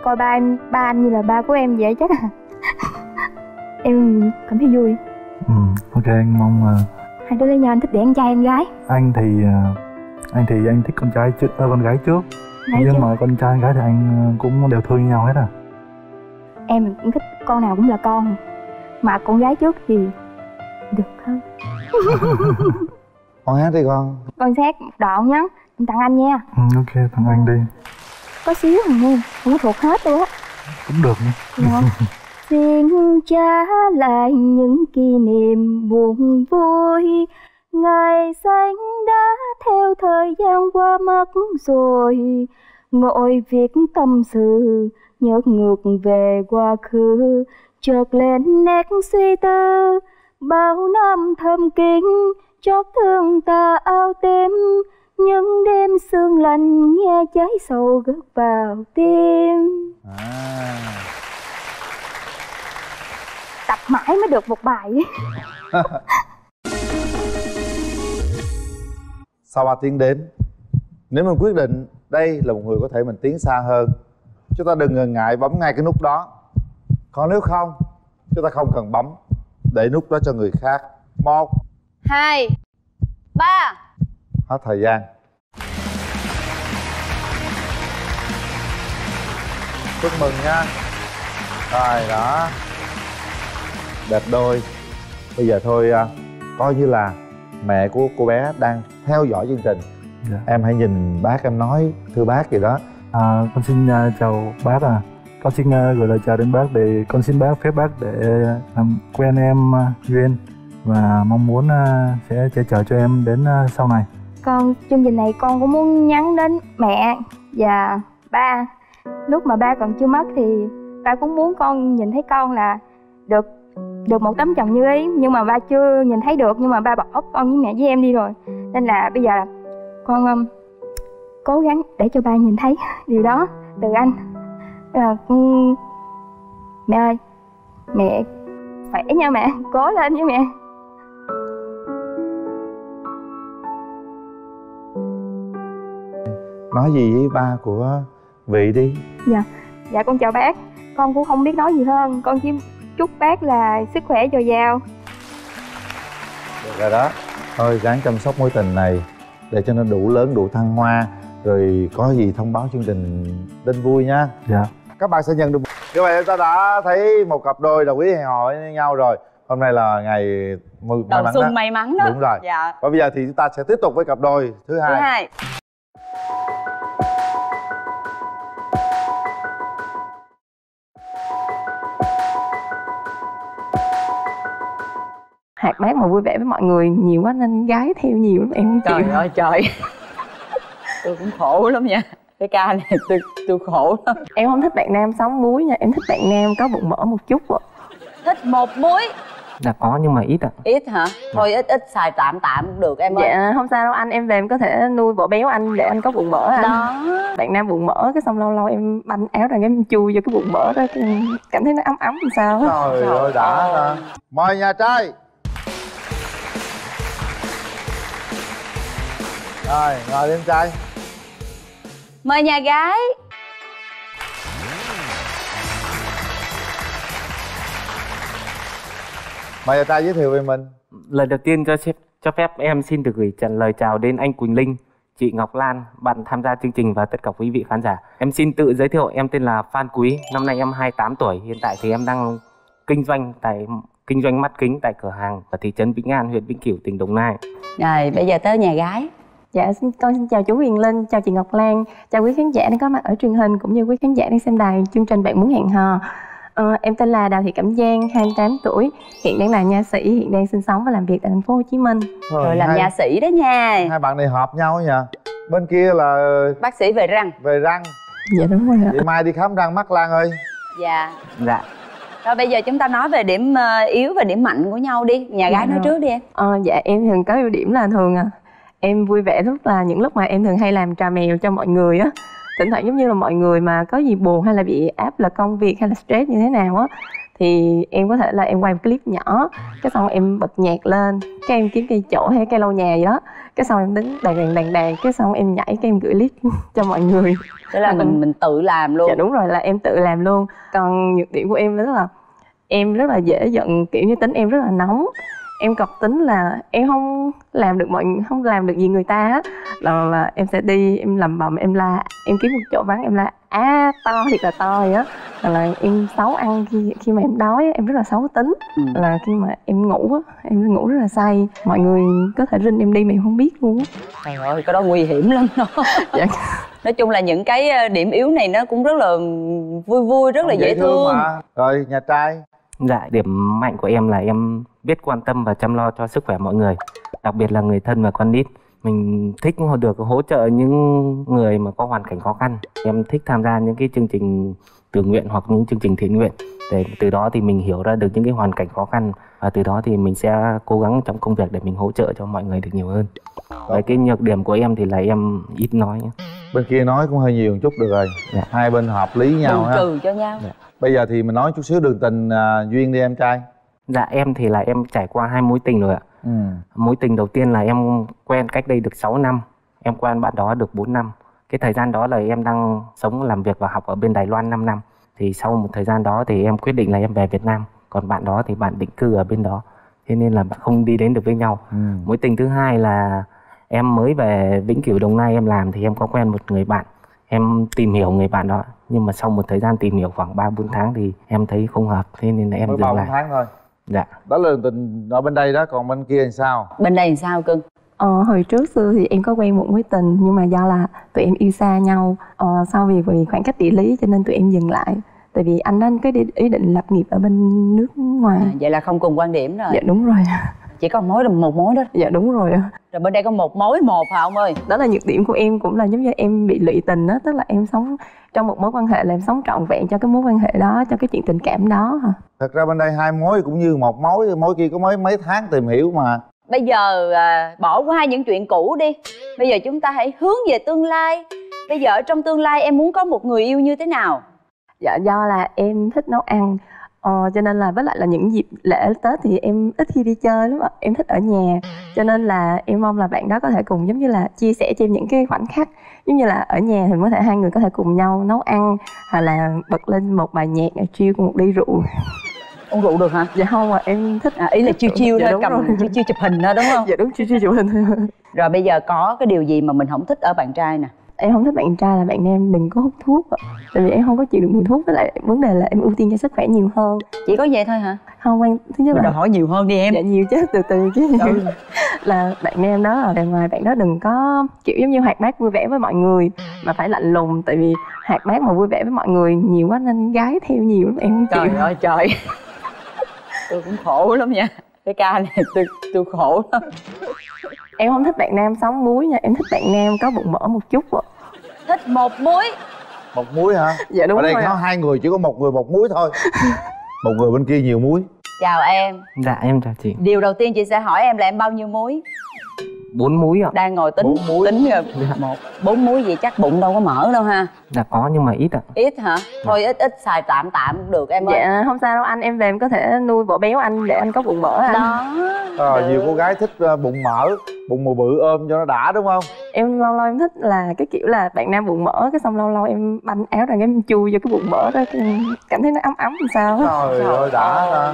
coi ba em, ba anh như là ba của em vậy chắc là em cảm thấy vui. Ừ, ok, anh mong mà hai đứa lấy nhau. Anh thích để anh trai em gái? Anh thì anh thì anh thích con trai trước, con gái trước. Đấy nhưng chứ. Mà con trai gái thì anh cũng đều thương nhau hết à. Em cũng thích con nào cũng là con, Mà con gái trước thì được hơn. Con hát đi con. Con sẽ hát một đoạn nhá. Em tặng anh nha. Ừ, ok, tặng anh đi. Có xíu thằng em, không thuộc hết luôn á. Cũng được nữa. Xin trả lại những kỷ niệm buồn vui, ngày xanh đã theo thời gian qua mất rồi. Ngồi việc tâm sự, nhớ ngược về quá khứ, chợt lên nét suy tư. Bao năm thầm kín, chót thương ta ao tím. Những đêm sương lạnh nghe trái sầu gớt vào tim. À, tập mãi mới được một bài. Sau ba tiếng đến, nếu mình quyết định đây là một người có thể mình tiến xa hơn, chúng ta đừng ngần ngại bấm ngay cái nút đó. Còn nếu không, chúng ta không cần bấm, để nút đó cho người khác. Một, hai, ba. Hết thời gian. Chúc mừng nha. Rồi đó, đẹp đôi. Bây giờ thôi coi như là mẹ của cô bé đang theo dõi chương trình. Dạ. Em hãy nhìn bác, em nói thưa bác gì đó. À, con xin uh, chào bác à. Con xin uh, gửi lời chào đến bác để con xin bác phép bác để làm quen em uh, Duyên, và mong muốn uh, sẽ che chở cho em đến uh, sau này. Con chương trình này con cũng muốn nhắn đến mẹ và ba. Lúc mà ba còn chưa mất thì ba cũng muốn con nhìn thấy con là được được một tấm chồng như ý, nhưng mà ba chưa nhìn thấy được, nhưng mà ba bỏ con với mẹ với em đi rồi, nên là bây giờ là con um, cố gắng để cho ba nhìn thấy điều đó từ anh. À, um, mẹ ơi, mẹ khỏe nha mẹ, cố lên nha mẹ. Nói gì với ba của Vị đi. Dạ, dạ con chào bác. Con cũng không biết nói gì hơn, con chỉ chúc bác là sức khỏe dồi dào. Được rồi đó, thôi ráng chăm sóc mối tình này để cho nó đủ lớn, đủ thăng hoa. Rồi có gì thông báo chương trình tin vui nha. Dạ. Các bạn sẽ nhận được. Như vậy ta đã thấy một cặp đôi là quý hẹn hò với nhau rồi. Hôm nay là ngày đầu may mắn xuân đó. May mắn đó. Đúng rồi. Dạ. Và bây giờ thì chúng ta sẽ tiếp tục với cặp đôi thứ hai. Thứ hai. Hạt bác mà vui vẻ với mọi người nhiều quá nên gái theo nhiều lắm, em không chịu. Trời ơi trời. Tôi cũng khổ lắm nha. Cái ca này tôi, tôi khổ lắm. Em không thích bạn nam sống múi nha. Em thích bạn nam có bụng mỡ một chút ạ. Thích một múi? Là có nhưng mà ít ạ. À. Ít hả? Thôi ít ít xài tạm tạm cũng được em ơi. Dạ không sao đâu anh, em về em có thể nuôi bộ béo anh để anh có bụng mỡ anh. Đó. Bạn nam bụng mỡ cái xong lâu lâu em banh áo ra em chui vô cái bụng mỡ đó. Cảm thấy nó ấm ấm làm sao á. Trời, trời ơi đã ta. Mời nhà trai. Rồi, ngồi lên trai. Mời nhà gái. Mời nhà trai giới thiệu về mình. Lời đầu tiên cho, cho phép em xin được gửi trần lời chào đến anh Quyền Linh, chị Ngọc Lan, bạn tham gia chương trình và tất cả quý vị khán giả. Em xin tự giới thiệu, em tên là Phan Quý, năm nay em hai mươi tám tuổi. Hiện tại thì em đang kinh doanh tại kinh doanh mắt kính tại cửa hàng ở thị trấn Vĩnh An, huyện Vĩnh Cửu, tỉnh Đồng Nai. Rồi, bây giờ tới nhà gái. Dạ, con xin chào chú Quyền Linh, chào chị Ngọc Lan, chào quý khán giả đang có mặt ở truyền hình cũng như quý khán giả đang xem đài chương trình Bạn Muốn Hẹn Hò. Ờ, em tên là Đào Thị Cẩm Giang, hai mươi tám tuổi, hiện đang là nha sĩ, hiện đang sinh sống và làm việc tại thành phố Hồ Chí Minh. Rồi, Rồi làm hai, nha sĩ đó nha. Hai bạn này hợp nhau nhờ. Bên kia là bác sĩ về răng. Về răng. Dạ đúng rồi. Vậy mai đi khám răng mắt Lan ơi. Dạ. Dạ. Rồi bây giờ chúng ta nói về điểm yếu và điểm mạnh của nhau đi. Nhà gái dạ, nói rồi. Trước đi em. Ờ, dạ em thường có ưu điểm là thường à. Em vui vẻ lúc là những lúc mà em thường hay làm trà mèo cho mọi người á. Thỉnh thoảng giống như là mọi người mà có gì buồn hay là bị áp là công việc hay là stress như thế nào á, thì em có thể là em quay một clip nhỏ, cái xong em bật nhạc lên, cái em kiếm cây chỗ hay cây lau nhà gì đó, cái xong em đứng đàn đàn đàn đàn, cái xong em nhảy, cái em gửi clip cho mọi người. Tức là mình mình tự làm luôn. Dạ đúng rồi, là em tự làm luôn. Còn nhược điểm của em nữa là em rất là dễ giận, kiểu như tính em rất là nóng. Em cọc tính là em không làm được mọi không làm được gì người ta á, là, là em sẽ đi em lầm bầm, em la, em kiếm một chỗ vắng em la á, to thiệt là to vậy á, là em xấu ăn, khi khi mà em đói em rất là xấu tính. Ừ. Là khi mà em ngủ á, em ngủ rất là say, mọi người có thể rinh em đi mà em không biết luôn á. Trời ơi, cái đó nguy hiểm lắm đó. Dạ. Nói chung là những cái điểm yếu này nó cũng rất là vui vui, rất là dễ, dễ thương mà. Rồi nhà trai. Dạ, điểm mạnh của em là em biết quan tâm và chăm lo cho sức khỏe mọi người, đặc biệt là người thân và con nít. Mình thích được hỗ trợ những người mà có hoàn cảnh khó khăn. Em thích tham gia những cái chương trình tình nguyện hoặc những chương trình thiện nguyện. Để từ đó thì mình hiểu ra được những cái hoàn cảnh khó khăn, và từ đó thì mình sẽ cố gắng trong công việc để mình hỗ trợ cho mọi người được nhiều hơn. Và cái nhược điểm của em thì là em ít nói. Bên kia nói cũng hơi nhiều một chút được rồi. Dạ. Hai bên hợp lý nhau ha. Trừ cho nhau. Dạ. Bây giờ thì mình nói chút xíu đường tình uh, Duyên đi em trai. Dạ, em thì là em trải qua hai mối tình rồi ạ. Ừ. Mối tình đầu tiên là em quen cách đây được sáu năm. Em quen bạn đó được bốn năm. Cái thời gian đó là em đang sống, làm việc và học ở bên Đài Loan năm năm. Thì sau một thời gian đó thì em quyết định là em về Việt Nam. Còn bạn đó thì bạn định cư ở bên đó, thế nên là bạn không đi đến được với nhau. Ừ. Mối tình thứ hai là em mới về Vĩnh Cửu Đồng Nai em làm, thì em có quen một người bạn. Em tìm hiểu người bạn đó, nhưng mà sau một thời gian tìm hiểu khoảng ba bốn tháng thì em thấy không hợp, thế nên là em dừng lại. ba bốn tháng thôi. Dạ. Đó là tình ở bên đây đó, còn bên kia làm sao? Bên đây làm sao cưng? Ờ, hồi trước xưa thì em có quen một mối tình, nhưng mà do là tụi em yêu xa nhau, ờ, sau vì, vì khoảng cách địa lý cho nên tụi em dừng lại. Tại vì anh anh cái ý định lập nghiệp ở bên nước ngoài. À, vậy là không cùng quan điểm rồi. Dạ đúng rồi. Chỉ có một mối là một mối đó. Dạ đúng rồi. Rồi bên đây có một mối một hả ông ơi? Đó là nhược điểm của em, cũng là giống như em bị lụy tình đó. Tức là em sống trong một mối quan hệ là em sống trọn vẹn cho cái mối quan hệ đó, cho cái chuyện tình cảm đó hả? Thật ra bên đây hai mối cũng như một mối, mối kia có mấy mấy tháng tìm hiểu mà. Bây giờ à, bỏ qua những chuyện cũ đi. Bây giờ chúng ta hãy hướng về tương lai. Bây giờ trong tương lai em muốn có một người yêu như thế nào? Dạ, do là em thích nấu ăn, ờ, cho nên là với lại là những dịp lễ Tết thì em ít khi đi chơi lắm ạ. Em thích ở nhà, cho nên là em mong là bạn đó có thể cùng giống như là chia sẻ cho em những cái khoảnh khắc. Giống như là ở nhà thì có thể hai người có thể cùng nhau nấu ăn, hoặc là bật lên một bài nhạc chill cùng một ly rượu. Uống rượu được hả? Dạ không ạ, em thích à, ý là chill chill thôi, cầm chill chill chụp hình đó đúng không? Dạ đúng, chill chill chụp hình. Rồi bây giờ có cái điều gì mà mình không thích ở bạn trai nè? Em không thích bạn trai là bạn em đừng có hút thuốc ạ. Tại vì em không có chịu được mùi thuốc, với lại vấn đề là em ưu tiên cho sức khỏe nhiều hơn. Chỉ có vậy thôi hả? Không, quan thứ nhất là đòi hỏi nhiều hơn đi em. Dạ nhiều chứ, từ từ chứ. Ừ. Là bạn em đó ở đằng ngoài bạn đó đừng có kiểu giống như hoạt bát vui vẻ với mọi người, mà phải lạnh lùng. Tại vì hoạt bát mà vui vẻ với mọi người nhiều quá nên gái theo nhiều lắm, em không chịu. Trời ơi trời. Tôi cũng khổ lắm nha. Cái ca này tôi, tôi khổ lắm. Em không thích bạn nam sống muối nha, em thích bạn nam có bụng mỡ một chút ạ. Thích một muối. Một muối hả? Dạ đúng rồi. Ở đây có hai người, chỉ có một người một muối thôi. Một người bên kia nhiều muối. Chào em. Dạ em chào chị. Điều đầu tiên chị sẽ hỏi em là em bao nhiêu muối? Bốn muối ạ. Đang ngồi tính tính rồi. Dạ. Một bốn muối vậy chắc bụng đâu có mỡ đâu ha? Dạ có nhưng mà ít ạ. À. Ít hả? Thôi dạ. ít ít xài tạm tạm cũng được em ơi. Dạ không sao đâu anh, em về em có thể nuôi vỏ béo anh để anh có bụng mỡ anh. Đó. Rồi à, nhiều cô gái thích bụng mỡ, bụng màu bự ôm cho nó đã đúng không? Em lâu lâu em thích là cái kiểu là bạn nam bụng mỡ, cái xong lâu lâu em banh áo ra em chui vô cái bụng mỡ đó, cảm thấy nó ấm ấm làm sao á. Trời ơi đã ha.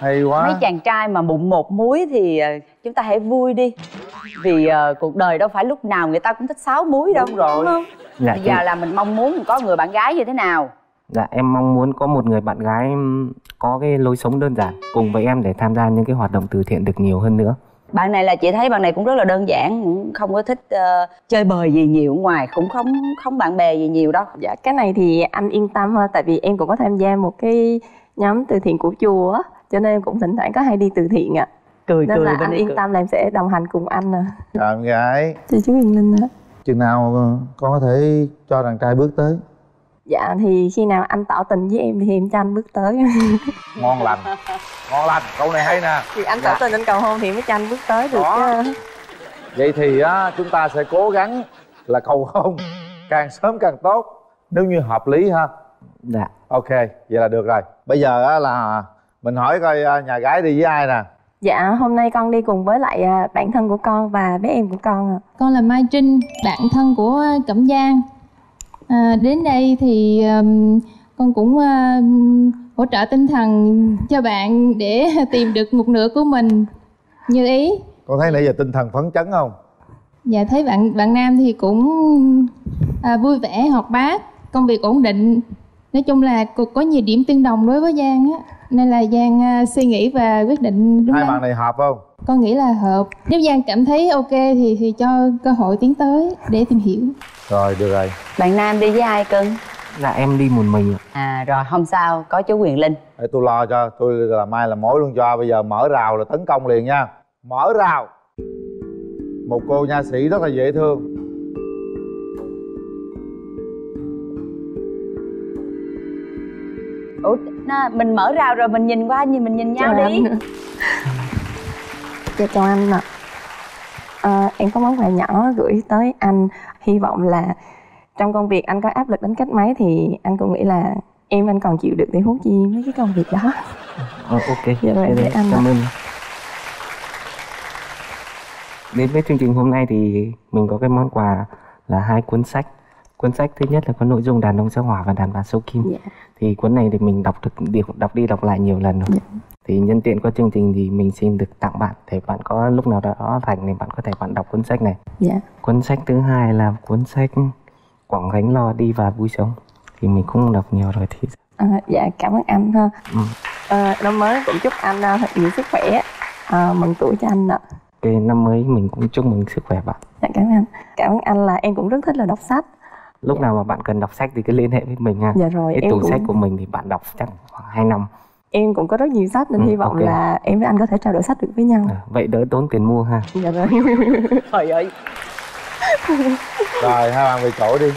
Hay quá. Mấy chàng trai mà bụng một múi thì chúng ta hãy vui đi. Vì uh, cuộc đời đâu phải lúc nào người ta cũng thích sáu múi đâu. Đúng rồi. Đúng không? Dạ, bây giờ chị... là mình mong muốn có người bạn gái như thế nào? Dạ em mong muốn có một người bạn gái có cái lối sống đơn giản, cùng với em để tham gia những cái hoạt động từ thiện được nhiều hơn nữa. Bạn này là chị thấy bạn này cũng rất là đơn giản, cũng không có thích uh, chơi bời gì nhiều ngoài, cũng không không bạn bè gì nhiều đâu. Dạ cái này thì anh yên tâm thôi, tại vì em cũng có tham gia một cái nhóm từ thiện của chùa á, cho nên em cũng thỉnh thoảng có hay đi từ thiện ạ. À. Cười nên cười là anh yên cười. Tâm là em sẽ đồng hành cùng anh à. Chào em gái. Chị chú Quyền Linh á. Chừng nào con có thể cho đàn trai bước tới? Dạ thì khi nào anh tỏ tình với em thì em cho anh bước tới. Ngon lành. Ngon lành, câu này hay nè. Thì anh dạ. tỏ tình anh cầu hôn thì mới cho anh bước tới được đó. Chứ. Vậy thì á, chúng ta sẽ cố gắng là cầu hôn càng sớm càng tốt, nếu như hợp lý ha. Dạ. Ok, vậy là được rồi. Bây giờ á, là mình hỏi coi nhà gái đi với ai nè? Dạ, hôm nay con đi cùng với lại bạn thân của con và bé em của con ạ. Con là Mai Trinh, bạn thân của Cẩm Giang. À, đến đây thì um, con cũng uh, hỗ trợ tinh thần cho bạn để tìm được một nửa của mình như ý. Con thấy nãy giờ tinh thần phấn chấn không? Dạ, thấy bạn bạn Nam thì cũng à, vui vẻ, hoạt bát, công việc ổn định. Nói chung là có nhiều điểm tương đồng đối với Giang á, nên là Giang à, suy nghĩ và quyết định đúng. Hai bạn này hợp không? Con nghĩ là hợp. Nếu Giang cảm thấy ok thì thì cho cơ hội tiến tới để tìm hiểu. Rồi, được rồi. Bạn Nam đi với ai cưng? Là em đi một mình. À rồi, không sao, có chú Quyền Linh. Để tôi lo cho, tôi là mai là mối luôn cho. Bây giờ mở rào là tấn công liền nha. Mở rào. Một cô nha sĩ rất là dễ thương. Ủa, mình mở rào rồi mình nhìn qua, nhìn mình nhìn nhau chào đi. Dạ, chào anh ạ. À, em có món quà nhỏ gửi tới anh. Hy vọng là trong công việc anh có áp lực đến cách mấy thì anh cũng nghĩ là em anh còn chịu được để huống chi mấy cái công việc đó. Ờ, ok. Dạ, rồi, để anh cảm ơn. Đến với chương trình hôm nay thì mình có cái món quà là hai cuốn sách. Cuốn sách thứ nhất là có nội dung Đàn ông sao hỏa và Đàn bà sao kim. Yeah. Thì cuốn này thì mình đọc được đọc đi đọc lại nhiều lần rồi. Yeah. Thì nhân tiện qua chương trình thì mình xin được tặng bạn, để bạn có lúc nào đó rảnh thì bạn có thể bạn đọc cuốn sách này. Yeah. Cuốn sách thứ hai là cuốn sách Quảng Gánh Lo Đi Và Vui Sống. Thì mình cũng đọc nhiều rồi thì. À, dạ cảm ơn anh ha. Ừ. À, năm mới cũng chúc anh thật nhiều sức khỏe, à, mừng tuổi cho anh ạ. Okay, năm mới mình cũng chúc mừng sức khỏe bạn. Dạ, cảm ơn anh. Cảm ơn anh là em cũng rất thích là đọc sách. Lúc dạ. nào mà bạn cần đọc sách thì cứ liên hệ với mình nha. Dạ rồi. Cái tủ cũng... sách của mình thì bạn đọc chắc khoảng hai năm. Em cũng có rất nhiều sách nên ừ, hy vọng okay. là em với anh có thể trao đổi sách được với nhau. À, vậy đỡ tốn tiền mua ha. Dạ rồi. Trời ơi. Rồi, hai bạn về chỗ đi.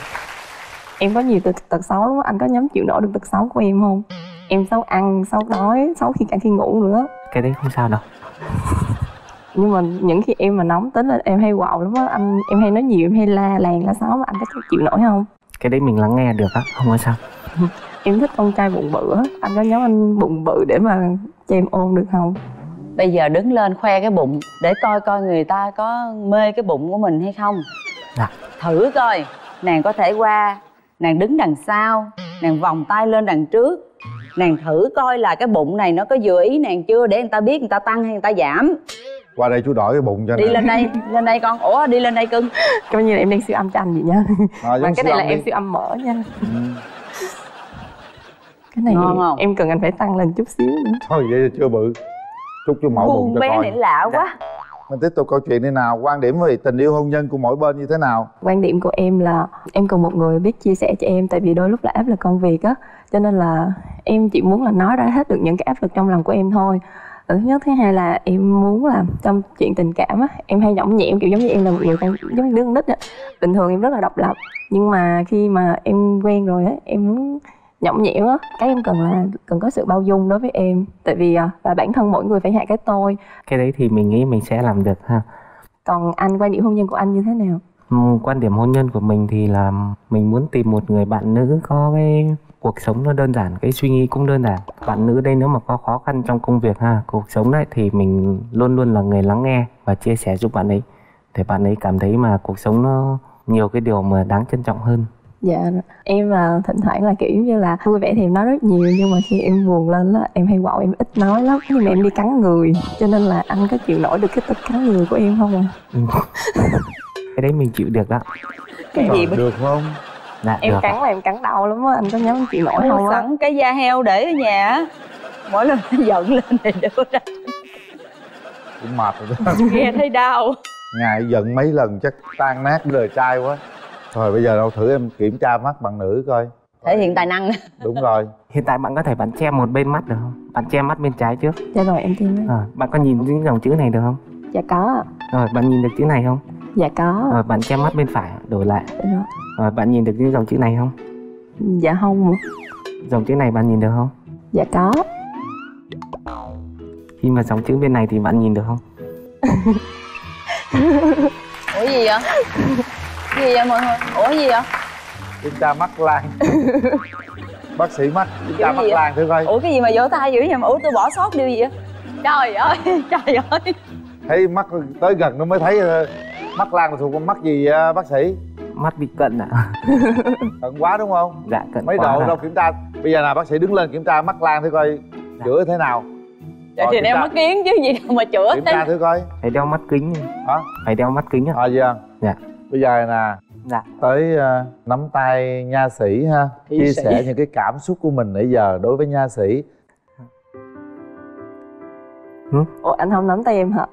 Em có nhiều tật, tật xấu lắm, anh có nhắm chịu nổi được tật xấu của em không? Em xấu ăn, xấu đói, xấu khi cả khi ngủ nữa. Cái đấy không sao đâu. Nhưng mà những khi em mà nóng tính là em hay quạo lắm á anh, em hay nói nhiều, em hay la làng la xóm, anh có chịu nổi không? Cái đấy mình lắng nghe được á, không có sao. Em thích con trai bụng bự á, anh có nhớ anh bụng bự để mà cho em ôm được không? Bây giờ đứng lên khoe cái bụng để coi coi người ta có mê cái bụng của mình hay không. Dạ. Thử coi, nàng có thể qua, nàng đứng đằng sau, nàng vòng tay lên đằng trước. Nàng thử coi là cái bụng này nó có vừa ý nàng chưa để người ta biết người ta tăng hay người ta giảm. Qua đây chú đổi cái bụng cho đi này. Lên đây, lên đây con. Ủa đi lên đây cưng. Coi như là em đang siêu âm cho anh vậy nha. À, mà cái này là đi. Em siêu âm mỡ nha. Ừ. Cái này ngon không? Em cần anh phải tăng lên chút xíu nữa. Thôi vậy là chưa bự. Chúc chú mẫu bụng cho bé coi. Bé này lạ quá. Mình tiếp tục câu chuyện này nào. Quan điểm về tình yêu hôn nhân của mỗi bên như thế nào? Quan điểm của em là em cần một người biết chia sẻ cho em. Tại vì đôi lúc là áp lực công việc á, cho nên là em chỉ muốn là nói ra hết được những cái áp lực trong lòng của em thôi. Thứ nhất, thứ hai là em muốn là trong chuyện tình cảm á, em hay nhõng nhẽm, kiểu giống như em là một người con, giống như đứa con nít á. Bình thường em rất là độc lập, nhưng mà khi mà em quen rồi á, em muốn nhõng nhẽo á. Cái em cần là cần có sự bao dung đối với em, tại vì và bản thân mỗi người phải hạ cái tôi. Cái đấy thì mình nghĩ mình sẽ làm được ha. Còn anh, quan điểm hôn nhân của anh như thế nào? Uhm, quan điểm hôn nhân của mình thì là mình muốn tìm một người bạn nữ có cái cuộc sống nó đơn giản, cái suy nghĩ cũng đơn giản. Bạn nữ đây nếu mà có khó khăn trong công việc ha, cuộc sống đấy thì mình luôn luôn là người lắng nghe và chia sẻ giúp bạn ấy, để bạn ấy cảm thấy mà cuộc sống nó nhiều cái điều mà đáng trân trọng hơn. Dạ, em là thỉnh thoảng là kiểu như là vui vẻ thì em nói rất nhiều, nhưng mà khi em buồn lên là em hay quạo, em ít nói lắm. Nhưng mà em đi cắn người, cho nên là anh có chịu nổi được cái tật cắn người của em không ạ? Ừ. Cái đấy mình chịu được đó. Cái gì được không? Đã, em cắn là em cắn đau lắm á, anh có nhớ chị nổi không á? Sẵn cái da heo để ở nhà á, mỗi lần giận lên thì đưa ra. Cũng mệt rồi đó. Nghe thấy đau. Ngại giận mấy lần chắc tan nát đời trai quá. Thôi bây giờ đâu thử em kiểm tra mắt bạn nữ coi. Thể hiện tài năng. Đúng rồi. Hiện tại bạn có thể bạn che một bên mắt được không? Bạn che mắt bên trái trước. Dạ rồi em tin đấy. À, bạn có nhìn những dòng chữ này được không? Dạ có. Rồi bạn nhìn được chữ này không? Dạ có. Rồi bạn che mắt bên phải đổi lại. Dạ rồi. Rồi, bạn nhìn được những dòng chữ này không? Dạ không. Dòng chữ này bạn nhìn được không? Dạ có. Khi mà dòng chữ bên này thì bạn nhìn được không? Ủa gì vậy? Gì vậy mọi người? Ủa gì vậy? Kiểm tra mắt Lan. Bác sĩ mắt, kiểm tra mắt Lan thử coi. Ủa cái gì mà vỗ tay dữ vậy mà? Ủa tôi bỏ sót điều gì vậy? Trời ơi, trời ơi. Thấy mắt tới gần nó mới thấy mắt Lan là thuộc con mắt gì vậy, bác sĩ? Mắt bị cận ạ. À? Cận quá đúng không? Dạ cận mấy quá. Mấy độ đâu kiểm tra. Bây giờ là bác sĩ đứng lên kiểm tra mắt Lan thử coi. Dạ. Chữa thế nào. Dạ thì đeo mắt kính chứ gì đâu mà chữa. Kiểm tra thử coi. Hãy đeo mắt kính. Hả? Hãy đeo mắt kính á. Ờ dạ. Dạ. Bây giờ nè. Dạ. Tới uh, nắm tay nha sĩ ha. Thì chia sĩ. Sẻ những cái cảm xúc của mình nãy giờ đối với nha sĩ. Hử? Ủa anh không nắm tay em hả?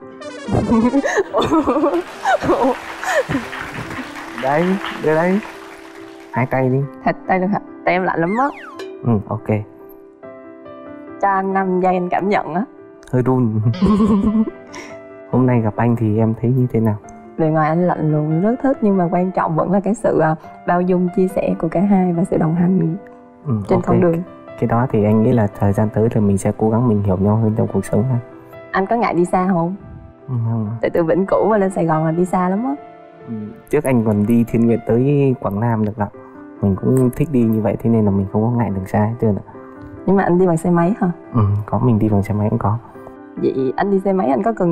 Đây, đây đây. Hai tay đi. Thịt tay luôn hả? Tay em lạnh lắm á. Ừ, ok. Cho anh năm giây anh cảm nhận á. Hơi run. Hôm nay gặp anh thì em thấy như thế nào? Bề ngoài anh lạnh lùng rất thích, nhưng mà quan trọng vẫn là cái sự bao dung chia sẻ của cả hai và sự đồng hành ừ, trên okay. con đường. Cái đó thì anh nghĩ là thời gian tới là mình sẽ cố gắng mình hiểu nhau hơn trong cuộc sống ha. Anh có ngại đi xa không? Ừ, không. Tại từ Vĩnh Cửu mà lên Sài Gòn là đi xa lắm á. Ừ, trước anh còn đi Thiên Nguyệt tới Quảng Nam được lắm. Mình cũng thích đi như vậy, thế nên là mình không có ngại đường xa hết trơn ạ. Nhưng mà anh đi bằng xe máy hả? Ừ, có, mình đi bằng xe máy cũng có. Vậy anh đi xe máy anh có cần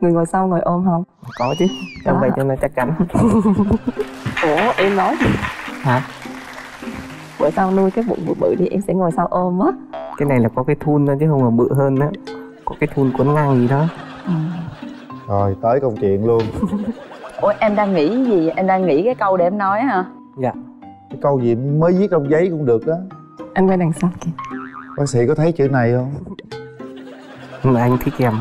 người ngồi sau ngồi ôm không? Có chứ, trong vậy cho nên chắc chắn. Ủa, em nói gì? Hả? Bữa sau nuôi cái bụng bự bự đi, em sẽ ngồi sau ôm á. Cái này là có cái thun thôi chứ không là bự hơn á. Có cái thun cuốn ngang gì đó. Ừ. Rồi, tới công chuyện luôn. Ủa, em đang nghĩ gì? Em đang nghĩ cái câu để em nói hả? Dạ. Cái câu gì mới viết trong giấy cũng được đó. Anh quay đằng sau kìa. Bác sĩ có thấy chữ này không? Nhưng mà anh thích em.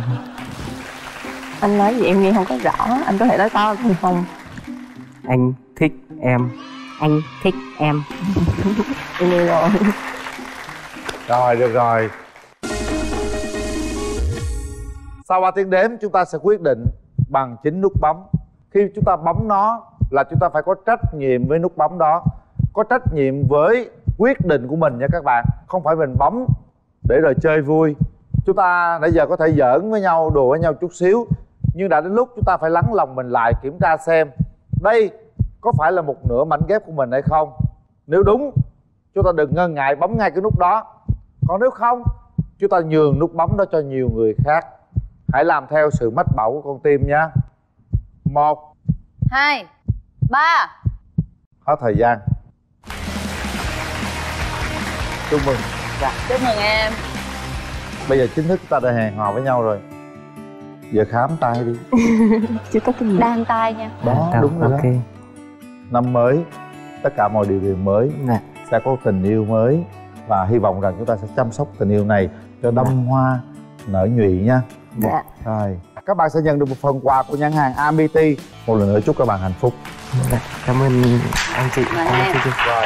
Anh nói gì em nghe không có rõ. Anh có thể nói to không? Không. Anh thích em. Anh thích em. Em đi rồi. Rồi, được rồi. Sau ba tiếng đếm chúng ta sẽ quyết định bằng chính nút bấm. Khi chúng ta bấm nó là chúng ta phải có trách nhiệm với nút bấm đó. Có trách nhiệm với quyết định của mình nha các bạn. Không phải mình bấm để rồi chơi vui. Chúng ta nãy giờ có thể giỡn với nhau, đùa với nhau chút xíu, nhưng đã đến lúc chúng ta phải lắng lòng mình lại, kiểm tra xem đây có phải là một nửa mảnh ghép của mình hay không. Nếu đúng, chúng ta đừng ngần ngại bấm ngay cái nút đó. Còn nếu không, chúng ta nhường nút bấm đó cho nhiều người khác. Hãy làm theo sự mách bảo của con tim nha. Một, hai, ba. Hết thời gian. Chúc mừng. Dạ, chúc mừng em. Bây giờ chính thức chúng ta đã hẹn hò với nhau rồi. Giờ khám tai đi. Chưa có cái gì. Đan tai nha. Đó, đó đúng rồi okay. Đó. Năm mới, tất cả mọi điều kiện mới nè. Sẽ có tình yêu mới. Và hy vọng rằng chúng ta sẽ chăm sóc tình yêu này cho đâm nè. Hoa nở nhụy nha. Dạ. Rồi. Các bạn sẽ nhận được một phần quà của nhãn hàng Amity. Một lần nữa chúc các bạn hạnh phúc. Nè. Cảm ơn anh chị. Cảm ơn chị. Rồi.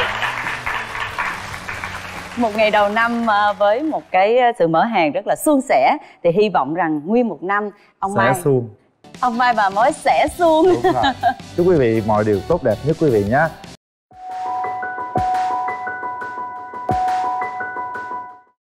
Một ngày đầu năm với một cái sự mở hàng rất là suôn sẻ thì hy vọng rằng nguyên một năm ông sẽ Mai suôn. Ông Mai bà mới sẽ suôn. Chúc quý vị mọi điều tốt đẹp nhất quý vị nhé.